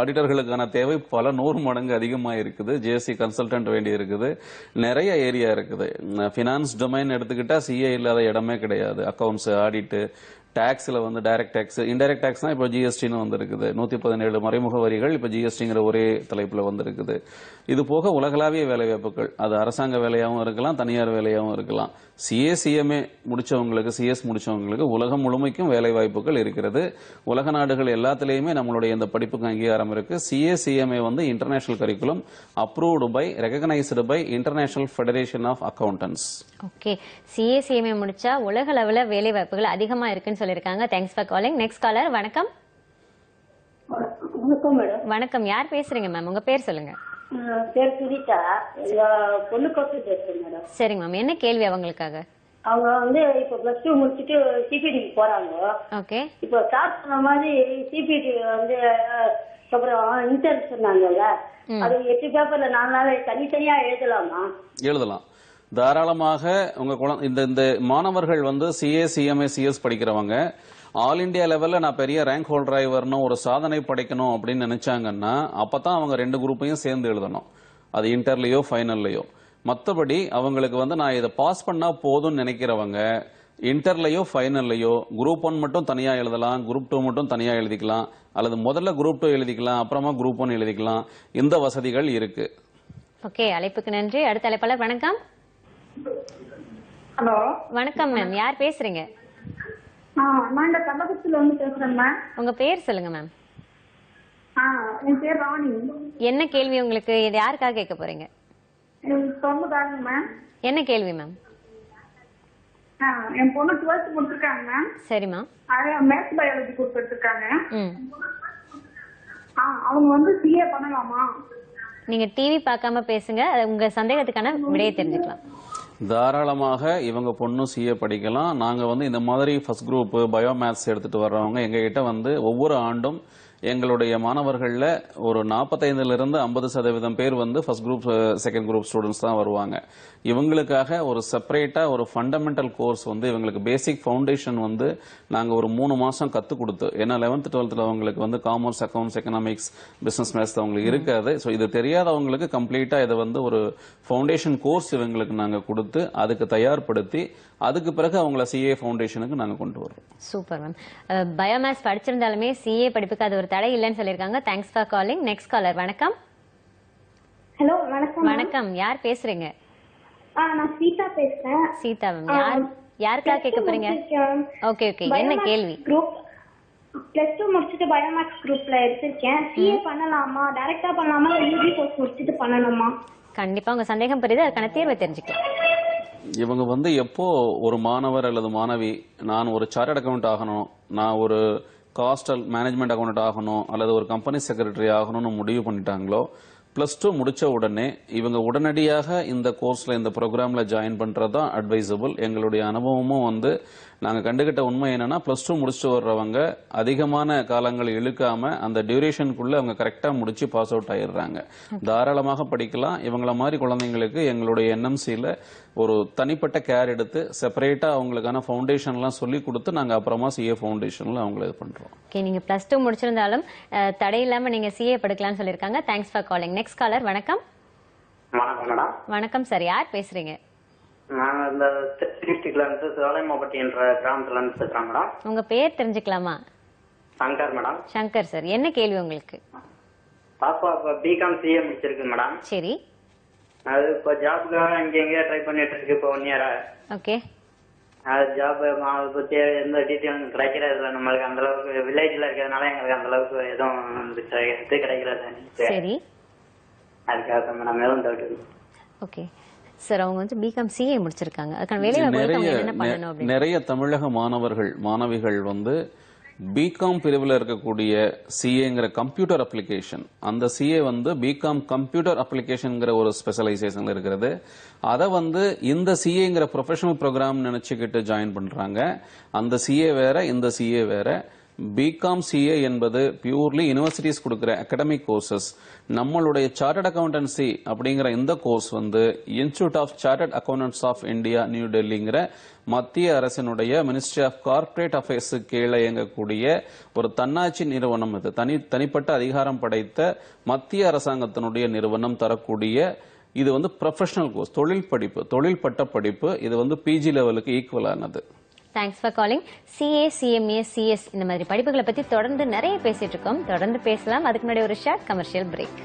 ஆடிட்டர்களுக்கான தேவை பல நூறு மடங்கு அதிகமா இருக்குது. ஜிஎஸ்டி கன்சல்டன்ட் வேண்டி இருக்குது, நிறைய ஏரியா இருக்குது. ஃபினான்ஸ் டொமைன் எடுத்துக்கிட்டா சிஏ இல்லாத இடமே கிடையாது. அக்கவுண்ட்ஸ், ஆடிட்டு, டாக்ஸ்ல வந்து டைரக்ட் டாக்ஸ், இன்டைரக்ட் டாக்ஸ்னா இப்போ ஜிஎஸ்டின்னு வந்திருக்குது. நூத்தி பதினேழு மறைமுக வரிகள் இப்போ ஜிஎஸ்டிங்கிற ஒரே தலைப்புல வந்திருக்குது. இது போக உலகளாவிய வேலைவாய்ப்புகள், அது அரசாங்க வேலையாகவும் இருக்கலாம், தனியார் வேலையாகவும் இருக்கலாம். சிஏ சிஎம்ஏ முடிச்சவங்களுக்கு, சிஎஸ் முடிச்சவங்களுக்கு உலகம் முழுமைக்கும் வேலைவாய்ப்புகள் இருக்கிறது. உலக நாடுகள் எல்லாத்திலையுமே நம்மளுடைய இந்த படிப்புக்கு அங்கீகாரம் இருக்கு. சிஏ சிஎம்ஏ வந்து international curriculum approved by recognised by international federation of accountants. Okay, CA CMA முடிச்சா உலக லெவல வேலைவாய்ப்புகள் அதிகமா இருக்குன்னு சொல்லிருக்காங்க. Thanks for calling. Next caller வணக்கம். வணக்கம், யார் பேசுறீங்க மேம்? உங்க பேர் சொல்லுங்க. பேர் சுனிதா, பொண்ணு கோத்து பேசுறேன் மேடம். சரிங்க மேம், என்ன கேள்வி அவங்களுக்காக? அவங்க வந்து இப்ப பிளஸ் டூ முடிச்சுட்டு சிபிடிக்கு போறாங்க. ஓகே, இப்போ சார் சொன்ன மாதிரி சிபிடி வந்து அப்புறம் இன்டர் சொன்னாங்கல்ல, அது எட்டு பேப்பர்ல நாலு நாள் தனித்தனியா எழுதலாமா? எழுதலாம் தாராளமாக. உங்க குழந்தை இந்த இந்த மாணவர்கள் வந்து சிஏ சிஎம்ஏ சிஎஸ் படிக்கிறவங்க ஆல் இண்டியா லெவல்ல நான் பெரிய ரேங்க் ஹோல்டராகி வரணும், ஒரு சாதனை படைக்கணும் அப்படின்னு நினைச்சாங்கன்னா அப்பதான் அவங்க ரெண்டு குரூப்பையும் சேர்ந்து எழுதணும், அது இன்டர்லயோ ஃபைனல்லையோ. மற்றபடி அவங்களுக்கு வந்து நான் இதை பாஸ் பண்ணா போதும்னு நினைக்கிறவங்க இன்டர்லையோ ஃபைனல்லையோ குரூப் ஒன் மட்டும் தனியா எழுதலாம், குரூப் டூ மட்டும் தனியா எழுதிக்கலாம், அல்லது முதல்ல குரூப் டூ எழுதிக்கலாம் அப்புறமா குரூப் ஒன் எழுதிக்கலாம். இந்த வசதிகள் இருக்கு. ஓகே, அழைப்புக்கு நன்றி. அடுத்த அழைப்பாளர் வணக்கம். ஹலோ வணக்கம் மேம், யார் பேசுறீங்க? நான் இந்த கள்ளக்குறிச்சியில இருந்து பேசுறேன் மேம். உங்க பேர் சொல்லுங்க மேம். என் பேர் ராணி. என்ன கேள்வி உங்களுக்கு? இது யாருக்காக கேட்க போறீங்க? பொண்ணுக்காக மேம். என்ன கேள்வி மேம்? என் பொண்ணு டுவெல்த் முடிச்சிருக்காங்க மேம். சரி மேம், மேத்ஸ் பயாலஜி குரூப் எடுத்திருக்காங்க. அவங்க வந்து சிஏ பண்ணலாமா? நீங்க டிவி பார்க்காம பேசுங்க, உங்க சந்தேகத்துக்கான விடையை தெரிஞ்சுக்கலாம். தாராளமாக இவங்க பொண்ணும் சிஏ படிக்கலாம். நாங்கள் வந்து இந்த மாதிரி ஃபர்ஸ்ட் குரூப் பயோ மேத்ஸ் எடுத்துட்டு வர்றவங்க எங்ககிட்ட வந்து ஒவ்வொரு ஆண்டும் எங்களுடைய மாணவர்களில் ஒரு நாற்பத்தைந்துலேருந்து ஐம்பது சதவீதம் பேர் வந்து first group second group students தான் வருவாங்க. இவங்களுக்காக ஒரு செப்பரேட்டாக ஒரு ஃபண்டமெண்டல் கோர்ஸ் வந்து இவங்களுக்கு பேசிக் ஃபவுண்டேஷன் வந்து நாங்கள் ஒரு மூணு மாதம் கற்றுக் கொடுத்து, ஏன்னா லெவன்த்து டுவெல்த்தில் அவங்களுக்கு வந்து commerce, accounts, economics, business maths அவங்களுக்கு இருக்காது. ஸோ இது தெரியாதவங்களுக்கு கம்ப்ளீட்டாக இதை வந்து ஒரு ஃபவுண்டேஷன் கோர்ஸ் இவங்களுக்கு நாங்கள் கொடுத்து அதுக்கு தயார்படுத்தி அதுக்கு பிறகு அவங்கள சிஏ ஃபவுண்டேஷனுக்கு நாங்கள் கொண்டு வரோம். சூப்பர் மேம், பயோமேத்ஸ் படிச்சிருந்தாலுமே சிஏ படிப்புக்கு அது ஒரு தடை இல்லைன்னு சொல்லியிருக்காங்க. Thanks for calling. Next caller வணக்கம். ஹலோ வணக்கம். வணக்கம், யார் பேசுறீங்க? நான் சீதா பேசுறேன். சீதா மேம், யாருக்கா கேட்க போறீங்க? ஓகே ஓகே, என்ன கேள்வி? குரூப் பிளஸ் டூ முடிச்சிட்டு பயோமேக்ஸ் குரூப்ல இருக்கேன். சிஏ பண்ணலாமா? டைரக்டா பண்ணலாமா? யூஜி கோர்ஸ் முடிச்சிட்டு பண்ணலாமா? கண்டிப்பா உங்க சந்தேகம் புரியுது, அதற்கான தீர்வை தெரிஞ்சுக்கலாம். இவங்க வந்து எப்போ ஒரு மாணவர் அல்லது மாணவி நான் ஒரு சார்ட்டர்ட் அக்கவுண்ட் ஆகணும், நான் ஒரு காஸ்டல் மேனேஜ்மெண்ட் அக்கவுண்ட் ஆகணும் அல்லது ஒரு கம்பெனி செக்ரட்டரி ஆகணும்னு முடிவு பண்ணிட்டாங்களோ, பிளஸ் டூ முடிச்ச உடனே இவங்க உடனடியாக இந்த கோர்ஸ்ல இந்த ப்ரோக்ராம்ல ஜாயின் பண்றது தான் அட்வைசபிள். எங்களுடைய அனுபவமும் வந்து நாங்க கண்டுகிட்ட உண்மை என்னன்னா, பிளஸ் டூ முடிச்சுட்டு வர்றவங்க அதிகமான காலங்கள் இழுக்காம அந்த டியூரேஷனுக்குள்ள அவங்க கரெக்டா முடிச்சு பாஸ் அவுட் ஆயிடுறாங்க. தாராளமாக படிக்கலாம். இவங்கள மாதிரி குழந்தைங்களுக்கு எங்களுடைய என்எம்சியில ஒரு தனிப்பட்ட கேர் எடுத்து செப்பரேட்டா அவங்களுக்கான ஃபவுண்டேஷன் எல்லாம் சொல்லி கொடுத்து நாங்க அப்புறமா சிஏ ஃபவுண்டேஷன்ல அவங்களை இது பண்றோம். ஓகே, நீங்க பிளஸ் டூ முடிச்சிருந்தாலும் தடையில்லாம நீங்க சிஏ படிக்கலாம்னு சொல்லியிருக்காங்க. Thanks for calling. Next caller, வணக்கம். வணக்கம் மேடம். வணக்கம் சார், யார் பேசுறீங்க? நான் இந்த டிஸ்ட்ரிக்ட்ல இருந்து சிவலைமாபட்டி என்ற கிராமத்துல இருந்து பேசுறேன் மேடம். உங்க பேர் தெரிஞ்சுக்கலாமா? சங்கர் மேடம். சங்கர் சார், என்ன கேள்வி உங்களுக்கு? பாப்பா பிகாம் சிஏ முடிச்சிருக்கு மேடம். சரி, அது இப்ப ஜாப்க்காக எங்கெங்க ட்ரை பண்ணிட்டு இருக்கு. இப்ப ஒன் இயரா. ஓகே, அது ஜாப் பத்தி எந்த டீட்டெயிலும் கிடைக்கிறது இல்லை நம்மளுக்கு. அந்த அளவுக்கு வில்லேஜ்ல இருக்கிறதுனால எங்களுக்கு அந்த அளவுக்கு எதுவும் கிடைக்கிறது. சரி, அதுக்காக மேடம் எதுவும் டவுட். ஓகே சார், அவங்க வந்து பிகாம் சிஏ முடிச்சிருக்காங்க. அதுக்கான வேலையில போய் என்ன பண்ணணும் அப்படின்னு நிறைய தமிழக மாணவர்கள் மாணவிகள் வந்து பிகாம் பிரிவில் இருக்கக்கூடிய சிஏங்கிற கம்ப்யூட்டர் அப்ளிகேஷன், அந்த சிஏ வந்து பிகாம் கம்ப்யூட்டர் அப்ளிகேஷன்ங்கிற ஒரு ஸ்பெஷலைசேஷன்ல இருக்கிறது. அதை வந்து இந்த சிஏங்கிற ப்ரொஃபஷனல் ப்ரோக்ராம் நினைச்சுக்கிட்டு ஜாயின் பண்றாங்க. அந்த சிஏ வேற, இந்த சிஏ வேற. பிகாம் சிஏ என்பது பியூர்லி யூனிவர்சிட்டிஸ் கொடுக்குற அகாடமிக் கோர்சஸ். நம்மளுடைய சார்ட்டர்ட் அக்கௌண்டன்சி அப்படிங்கிற இந்த கோர்ஸ் வந்து institute of chartered accountants of India, new டெல்லிங்கிற மத்திய அரசினுடைய மினிஸ்ட்ரி ஆஃப் கார்ப்பரேட் அஃபேர்ஸு கீழே இயங்கக்கூடிய ஒரு தன்னாட்சி நிறுவனம். இது தனி தனிப்பட்ட அதிகாரம் படைத்த மத்திய அரசாங்கத்தினுடைய நிறுவனம் தரக்கூடிய இது வந்து ப்ரொஃபஷனல் கோர்ஸ், தொழில் படிப்பு, தொழில் பட்ட படிப்பு. இது வந்து பிஜி லெவலுக்கு ஈக்குவலானது. Thanks for calling. CA, CMA, CS இந்த மாதிரி படிப்புகளை பத்தி தொடர்ந்து நிறைய பேசிட்டு இருக்கோம். தொடர்ந்து பேசலாம். அதுக்கு முன்னாடி ஒரு short commercial break.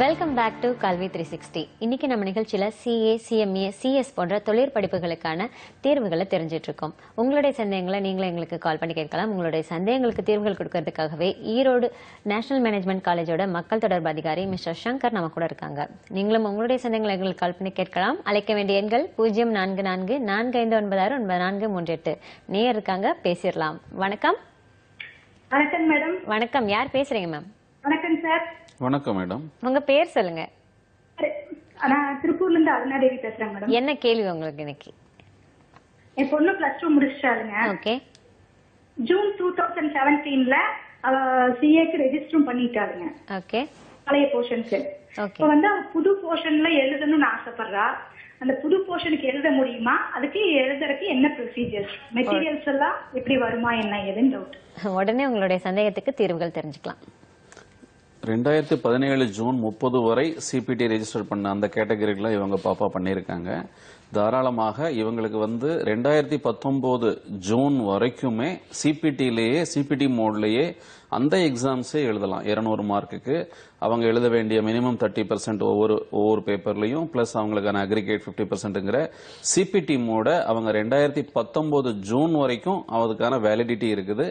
Welcome back to Kalvi three sixty. இன்னைக்கு நம்ம நிகழ்ச்சியில சிஏ, சிஎம்ஏ, சிஎஸ் போன்ற தொழில் படிப்புகளுக்கான தீர்வுகளை தெரிஞ்சிட்டு இருக்கோம். உங்களுடைய சந்தேகங்களை நீங்களே எங்களுக்கு கால் பண்ணி கேட்கலாம். உங்களுடைய சந்தேகங்களுக்கு தீர்வுகள் கொடுக்கறதுக்காகவே ஈரோடு நேஷனல் மேனேஜ்மெண்ட் காலேஜோட மக்கள் தொடர்பு அதிகாரி மிஸ்டர் சங்கர் நம்ம கூட இருக்காங்க. நீங்களும் உங்களுடைய சந்தேகங்களை எங்களுக்கு கால் பண்ணி கேட்கலாம். அழைக்க வேண்டிய எண்கள் பூஜ்ஜியம் நான்கு நான்கு நான்கு ஐந்து ஒன்பதாயிரம் ஒன்பது நான்கு மூன்று எட்டு. நேர் இருக்காங்க, பேசிடலாம். வணக்கம். வணக்கம் மேடம். வணக்கம், யார் பேசுறீங்க மேம்? வணக்கம் சார். வணக்கம் மேடம். உங்க பேர் சொல்லுங்க. நான் திருப்பூர்ல இருந்து அருணாதேவி பேசுறேன் மேடம். என்ன கேள்வி உங்களுக்கு இன்னைக்கு? என் பொண்ணு பிளஸ் டூ முடிச்சாளுங்க. ஓகே. ஜூன் இருபது பதினேழுல சிஏக்கு ரெஜிஸ்டர் பண்ணிட்டாளுங்க. ஓகே. பழைய போர்ஷன்ஸ். ஓகே. இப்போ வந்து புது போர்ஷன்ல எழுதணும்னு ஆசைப்படுறா. அந்த புது போர்ஷனுக்கு எழுத முடியுமா? அதுக்கு எழுதுறதுக்கு என்ன ப்ரொசீஜர்ஸ், மெட்டீரியல்ஸ் எல்லாம் எப்படி வருமா, என்ன ஏதுன்னு டவுட். உடனே உங்களுடைய சந்தேகத்துக்கு தீர்வுகள் தெரிஞ்சுக்கலாம். ரெண்டாயிரத்தி பதினேழு ஜூன் முப்பது வரை சிபிடி ரெஜிஸ்டர் பண்ண அந்த கேட்டகரியில் இவங்க பாப்பா பண்ணியிருக்காங்க. தாராளமாக இவங்களுக்கு வந்து ரெண்டாயிரத்தி பத்தொம்போது ஜூன் வரைக்குமே சிபிடிலேயே சிபிடி மோட்லேயே அந்த எக்ஸாம்ஸே எழுதலாம். இருநூறு மார்க்குக்கு அவங்க எழுத வேண்டிய மினிமம் தேர்ட்டி பர்சன்ட் ஒவ்வொரு ஒவ்வொரு பேப்பர்லையும் பிளஸ் அவங்களுக்கான அக்ரிகேட் ஃபிஃப்டி பர்சன்ட்டுங்கிற சிபிடி மோட அவங்க ரெண்டாயிரத்தி பத்தொம்போது ஜூன் வரைக்கும் அதுக்கான வேலிடிட்டி இருக்குது.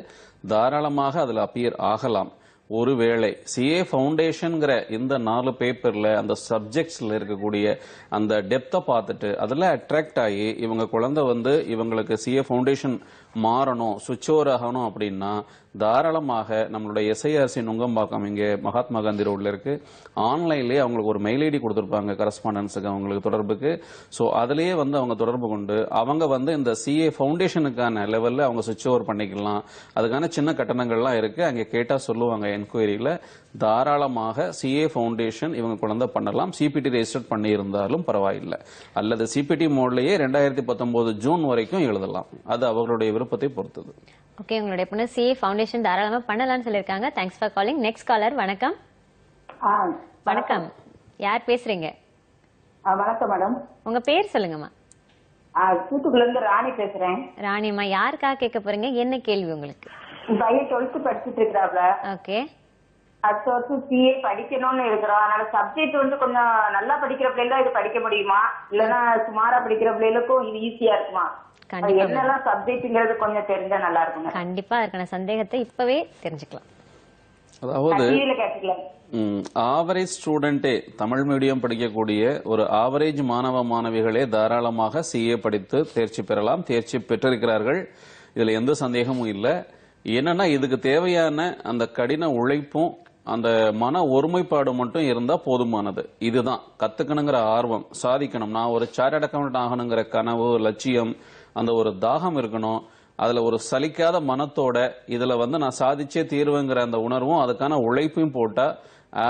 தாராளமாக அதில் அப்பியர் ஆகலாம். ஒருவேளை சிஏ ஃபவுண்டேஷன்கிற இந்த நாலு பேப்பரில் அந்த சப்ஜெக்ட்ஸில் இருக்கக்கூடிய அந்த டெப்த்தை பார்த்துட்டு அதில் அட்ராக்ட் ஆகி இவங்க குழந்தை வந்து இவங்களுக்கு சிஏ ஃபவுண்டேஷன் மாறணும், சுவிட்ச் ஓவர் ஆகணும் அப்படின்னா தாராளமாக நம்மளுடைய எஸ்ஐஆர்சி நுங்கம்பாக்கம் இங்கே மகாத்மா காந்தி ரோடில் இருக்குது. ஆன்லைன்லேயே அவங்களுக்கு ஒரு மெயில் ஐடி கொடுத்துருப்பாங்க கரஸ்பாண்டன்ஸுக்கு, அவங்களுக்கு தொடர்புக்கு. ஸோ அதிலேயே வந்து அவங்க தொடர்பு கொண்டு அவங்க வந்து இந்த சிஏ ஃபவுண்டேஷனுக்கான லெவலில் அவங்க சுவிட்ச் ஓவர் பண்ணிக்கலாம். அதுக்கான சின்ன கட்டணங்கள்லாம் இருக்குது, அங்கே கேட்டால் சொல்லுவாங்க என்கொயரியில். தாராளமாக சிஏ ஃபவுண்டேஷன் இவங்க குழந்தை பண்ணலாம். சிபிடி ரெஜிஸ்டர் பண்ணியிருந்தாலும் பரவாயில்லை, அல்லது சிபிடி மோட்லேயே ரெண்டாயிரத்தி பத்தொம்போது ஜூன் வரைக்கும் எழுதலாம். அது அவர்களுடைய விருப்பத்தை பொறுத்தது. ஓகே, உங்களுடைய பொண்ணு சிஏ ஃபவுண்டேஷன் தாராளமாக பண்ணலாம்னு சொல்லியிருக்காங்க. Thanks for calling. Next caller, வணக்கம். வணக்கம், யார் பேசுறீங்க? வணக்கம் மேடம். உங்க பேர் சொல்லுங்கம்மா. தூத்துக்குள்ள இருந்து ராணி பேசுறேன். ராணிம்மா, யாருக்காக கேட்க போறீங்க, என்ன கேள்வி உங்களுக்கு? Okay. That's also C A Padikanon Elegra, subject to Nala particular Plella, the Padikamadima, Lena Sumara particular Plelaco, easy as ma. Candida subject in the Conyater than Alarm. Candipa, and a Sunday at the Ipaway, Terjicla. Average student, Tamil medium Padikakodi, or average Manava Manavihale, Darala Maha, C A Paditu, Terchiperalam, Terchip Petrigragal, Yelenda Sandeham Illa, Yenana, Idaka Teviana, and the Kadina Ulipo. அந்த மன ஒருமைப்பாடு மட்டும் இருந்தா போதுமானது. இதுதான் கத்துக்கணும்ங்கற ஆர்வம் சாதிக்கணும். நான் ஒரு சார்ட்டர்ட் அக்கவுண்டன்ட் ஆகணும்ங்கற கனவு, லட்சியம், அந்த ஒரு தாகம் இருக்கணும். அதுல ஒரு சலிக்காத மனத்தோட இதல வந்து நான் சாதிச்சே தீர்வேங்கற அந்த உணர்வும் அதற்கான உழைப்பையும் போட்டா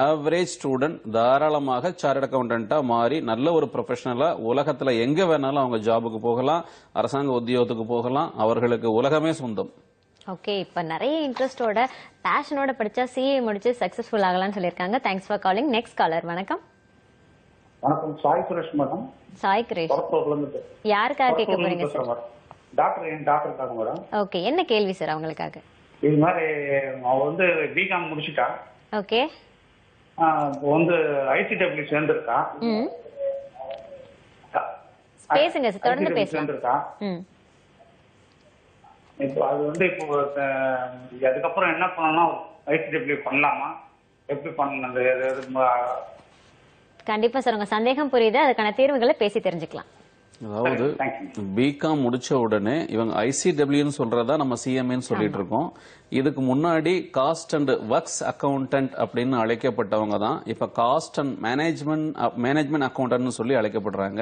ஆவரேஜ் ஸ்டூடண்ட் தாராளமாக சார்ட்டர்ட் அக்கவுண்டன்ட்டா மாறி நல்ல ஒரு ப்ரொபஷனலா உலகத்துல எங்க வேணாலும் அவங்க ஜாபுக்கு போகலாம், அரசாங்க உத்தியோகத்துக்கு போகலாம். அவங்களுக்கு உலகமே சொந்தம். Okay, இப்ப நிறைய இன்ட்ரஸ்டோட பேஷனோட படிச்சா C A முடிச்சு சக்சஸ்ஃபுல் ஆகலாம்னு சொல்லிருக்காங்க. Thanks for calling. Next caller. வணக்கம். வணக்கம் Sai Grace madam. Sai Grace. யாருக்கா கேக்க போறீங்க சார்? டாக்டர் என் டாக்டர் காக வரேன். ஓகே, என்ன கேள்வி சார் அவங்களுக்காக? இது மாதிரி நான் வந்து பிகாம் முடிச்சிட்டா. ஓகே. வந்து I C W சேர்ந்திருக்கா. ம். பேசுங்க சார், தொடர்ந்து பேசுங்க. ம். இப்போ அது வந்து இப்போ அதுக்கு அப்புறம் என்ன பண்ணனும்? I C W பண்ணலாமா? எப்படி பண்ணனும்? கண்டிப்பா சார் உங்க சந்தேகம் புரியுது. அதற்கான தீர்வுகளை பேசி தெரிஞ்சுக்கலாம். அதாவது பிகாம் முடிச்ச உடனே இவங்க I C W ன்னு சொல்றதா நம்ம C M A ன்னு சொல்லிட்டு இருக்கோம். இதுக்கு முன்னாடி காஸ்ட் அண்ட் வர்க்ஸ் அக்கவுண்டன்ட் அப்படின்னு அழைக்கப்பட்டவங்க தான் இப்ப காஸ்ட் அண்ட் மேனேஜ்மெண்ட் மேனேஜ்மெண்ட் அக்கவுண்டன்ட்னு சொல்லி அழைக்கப்படுறாங்க.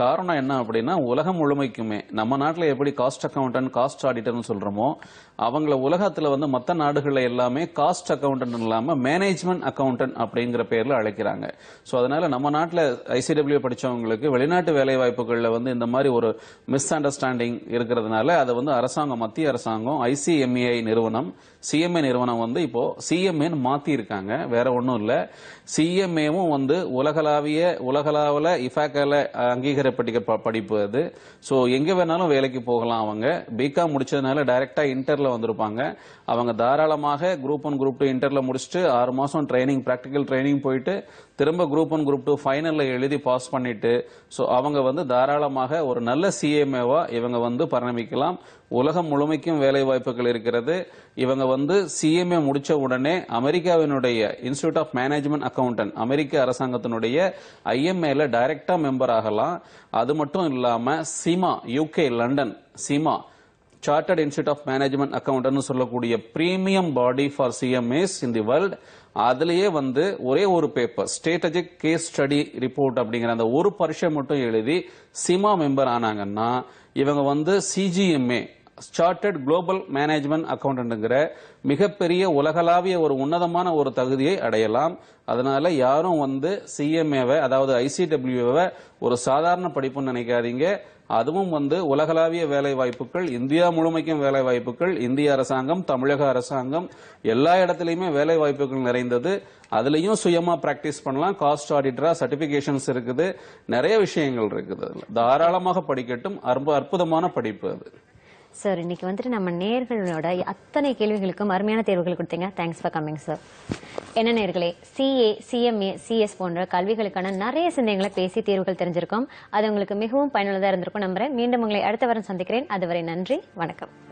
காரணம் என்ன அப்படின்னா உலகம் முழுமைக்குமே நம்ம நாட்டுல எப்படி காஸ்ட் அக்கவுண்டன்ட் காஸ்ட் ஆடிட்டர்னு சொல்றோமோ அவங்கள உலகத்துல வந்து மற்ற நாடுகள்ல எல்லாமே காஸ்ட் அக்கவுண்டன்ட் இல்லாம மேனேஜ்மெண்ட் அக்கவுண்டன்ட் அப்படிங்கிற பேர்ல அழைக்கிறாங்க. சோ அதனால நம்ம நாட்டுல I C W படிச்சவங்களுக்கு வெளிநாட்டு வேலை வாய்ப்புகள்ல வந்து இந்த மாதிரி ஒரு மிஸ் அண்டர்ஸ்டாண்டிங் இருக்கிறதுனால அதை வந்து அரசாங்கம் மத்திய அரசாங்கம் I C M A நிறுவனம் C M A நிறுவனம் வந்து இப்போ C M A ன்னு மாத்தி இருக்காங்க. வேற ஒன்றும் இல்ல. C M A வும் வந்து உலகளாவிய உலகளாவல இஃபாக்கால அங்கீகார படிப்பு அது. சோ எங்க வேணாலும் வேலைக்கு போகலாம். அவங்க பிகாம் முடிச்சதுனால டைரக்டா இன்டர்ல வந்திருப்பாங்க. அவங்க தாராளமாக குரூப் ஒன் குரூப் டூ இன்டர்ல முடிச்சுட்டு ஆறு மாசம் ட்ரைனிங் பிராக்டிகல் ட்ரைனிங் போயிட்டு திரும்ப குரூப் ஒன் குரூப் டூ ஃபைனல்ல எழுதி பாஸ் பண்ணிட்டு சோ அவங்க வந்து தாராளமாக ஒரு நல்ல C M A வா இவங்க வந்து பரிணமிக்கலாம். உலகம் முழுமைக்கும் வேலை வாய்ப்புகள் இருக்கிறது. இவங்க வந்து C M A முடிச்ச உடனே அமெரிக்காவினுடைய இன்ஸ்டிடியூட் ஆஃப் மேனேஜ்மெண்ட் அக்கவுண்டன்ட் அமெரிக்க அரசாங்கத்தினுடைய I M A ல டைரக்டா மெம்பர் ஆகலாம். அது மட்டும் இல்லாம C I M A U K London C I M A Chartered Institute of Management Accountant னு சொல்லக்கூடிய premium body for C M As in the world. அதுலயே வந்து ஒரே ஒரு paper strategic case study report அப்படிங்கிற அந்த ஒரு பரீட்சை மட்டும் எழுதி C I M A member ஆனாங்கன்னா இவங்க வந்து C G M A Chartered Global Management Accountantங்கிற மிகப்பெரிய உலகளாவிய ஒரு உன்னதமான ஒரு தகுதியை அடையலாம். அதனால யாரும் வந்து C M A வை அதாவது I C W வை ஒரு சாதாரண படிப்புன்னு நினைக்காதீங்க. அதுவும் வந்து உலகளாவிய வேலை வாய்ப்புகள் இந்தியா முழுமைக்கும் வேலை வாய்ப்புகள் இந்திய அரசாங்கம் தமிழக அரசாங்கம் எல்லா இடத்துலயுமே வேலை வாய்ப்புகள் நிறைந்தது. அதுலயும் சுயமா பிராக்டிஸ் பண்ணலாம். காஸ்ட் ஆடிட்டரா சர்டிபிகேஷன்ஸ் இருக்குது. நிறைய விஷயங்கள் இருக்குது. தாராளமாக படிக்கட்டும். அற்புதமான படிப்பு அது. சார் இன்னைக்கு வந்துட்டு நம்ம நேயர்களோட அத்தனை கேள்விகளுக்கும் அருமையான தேர்வுகள் கொடுத்தீங்க. Thanks for coming sir. என்ன நேயர்களே, C A C M A C S போன்ற கல்விகளுக்கான நிறைய சிந்தனைகளை பேசி தேர்வுகள் தெரிஞ்சிருக்கோம். அது உங்களுக்கு மிகவும் பயனுள்ளதாக இருந்திருக்கும் நம்புறேன். மீண்டும் உங்களை அடுத்த வாரம் சந்திக்கிறேன். அதுவரை நன்றி, வணக்கம்.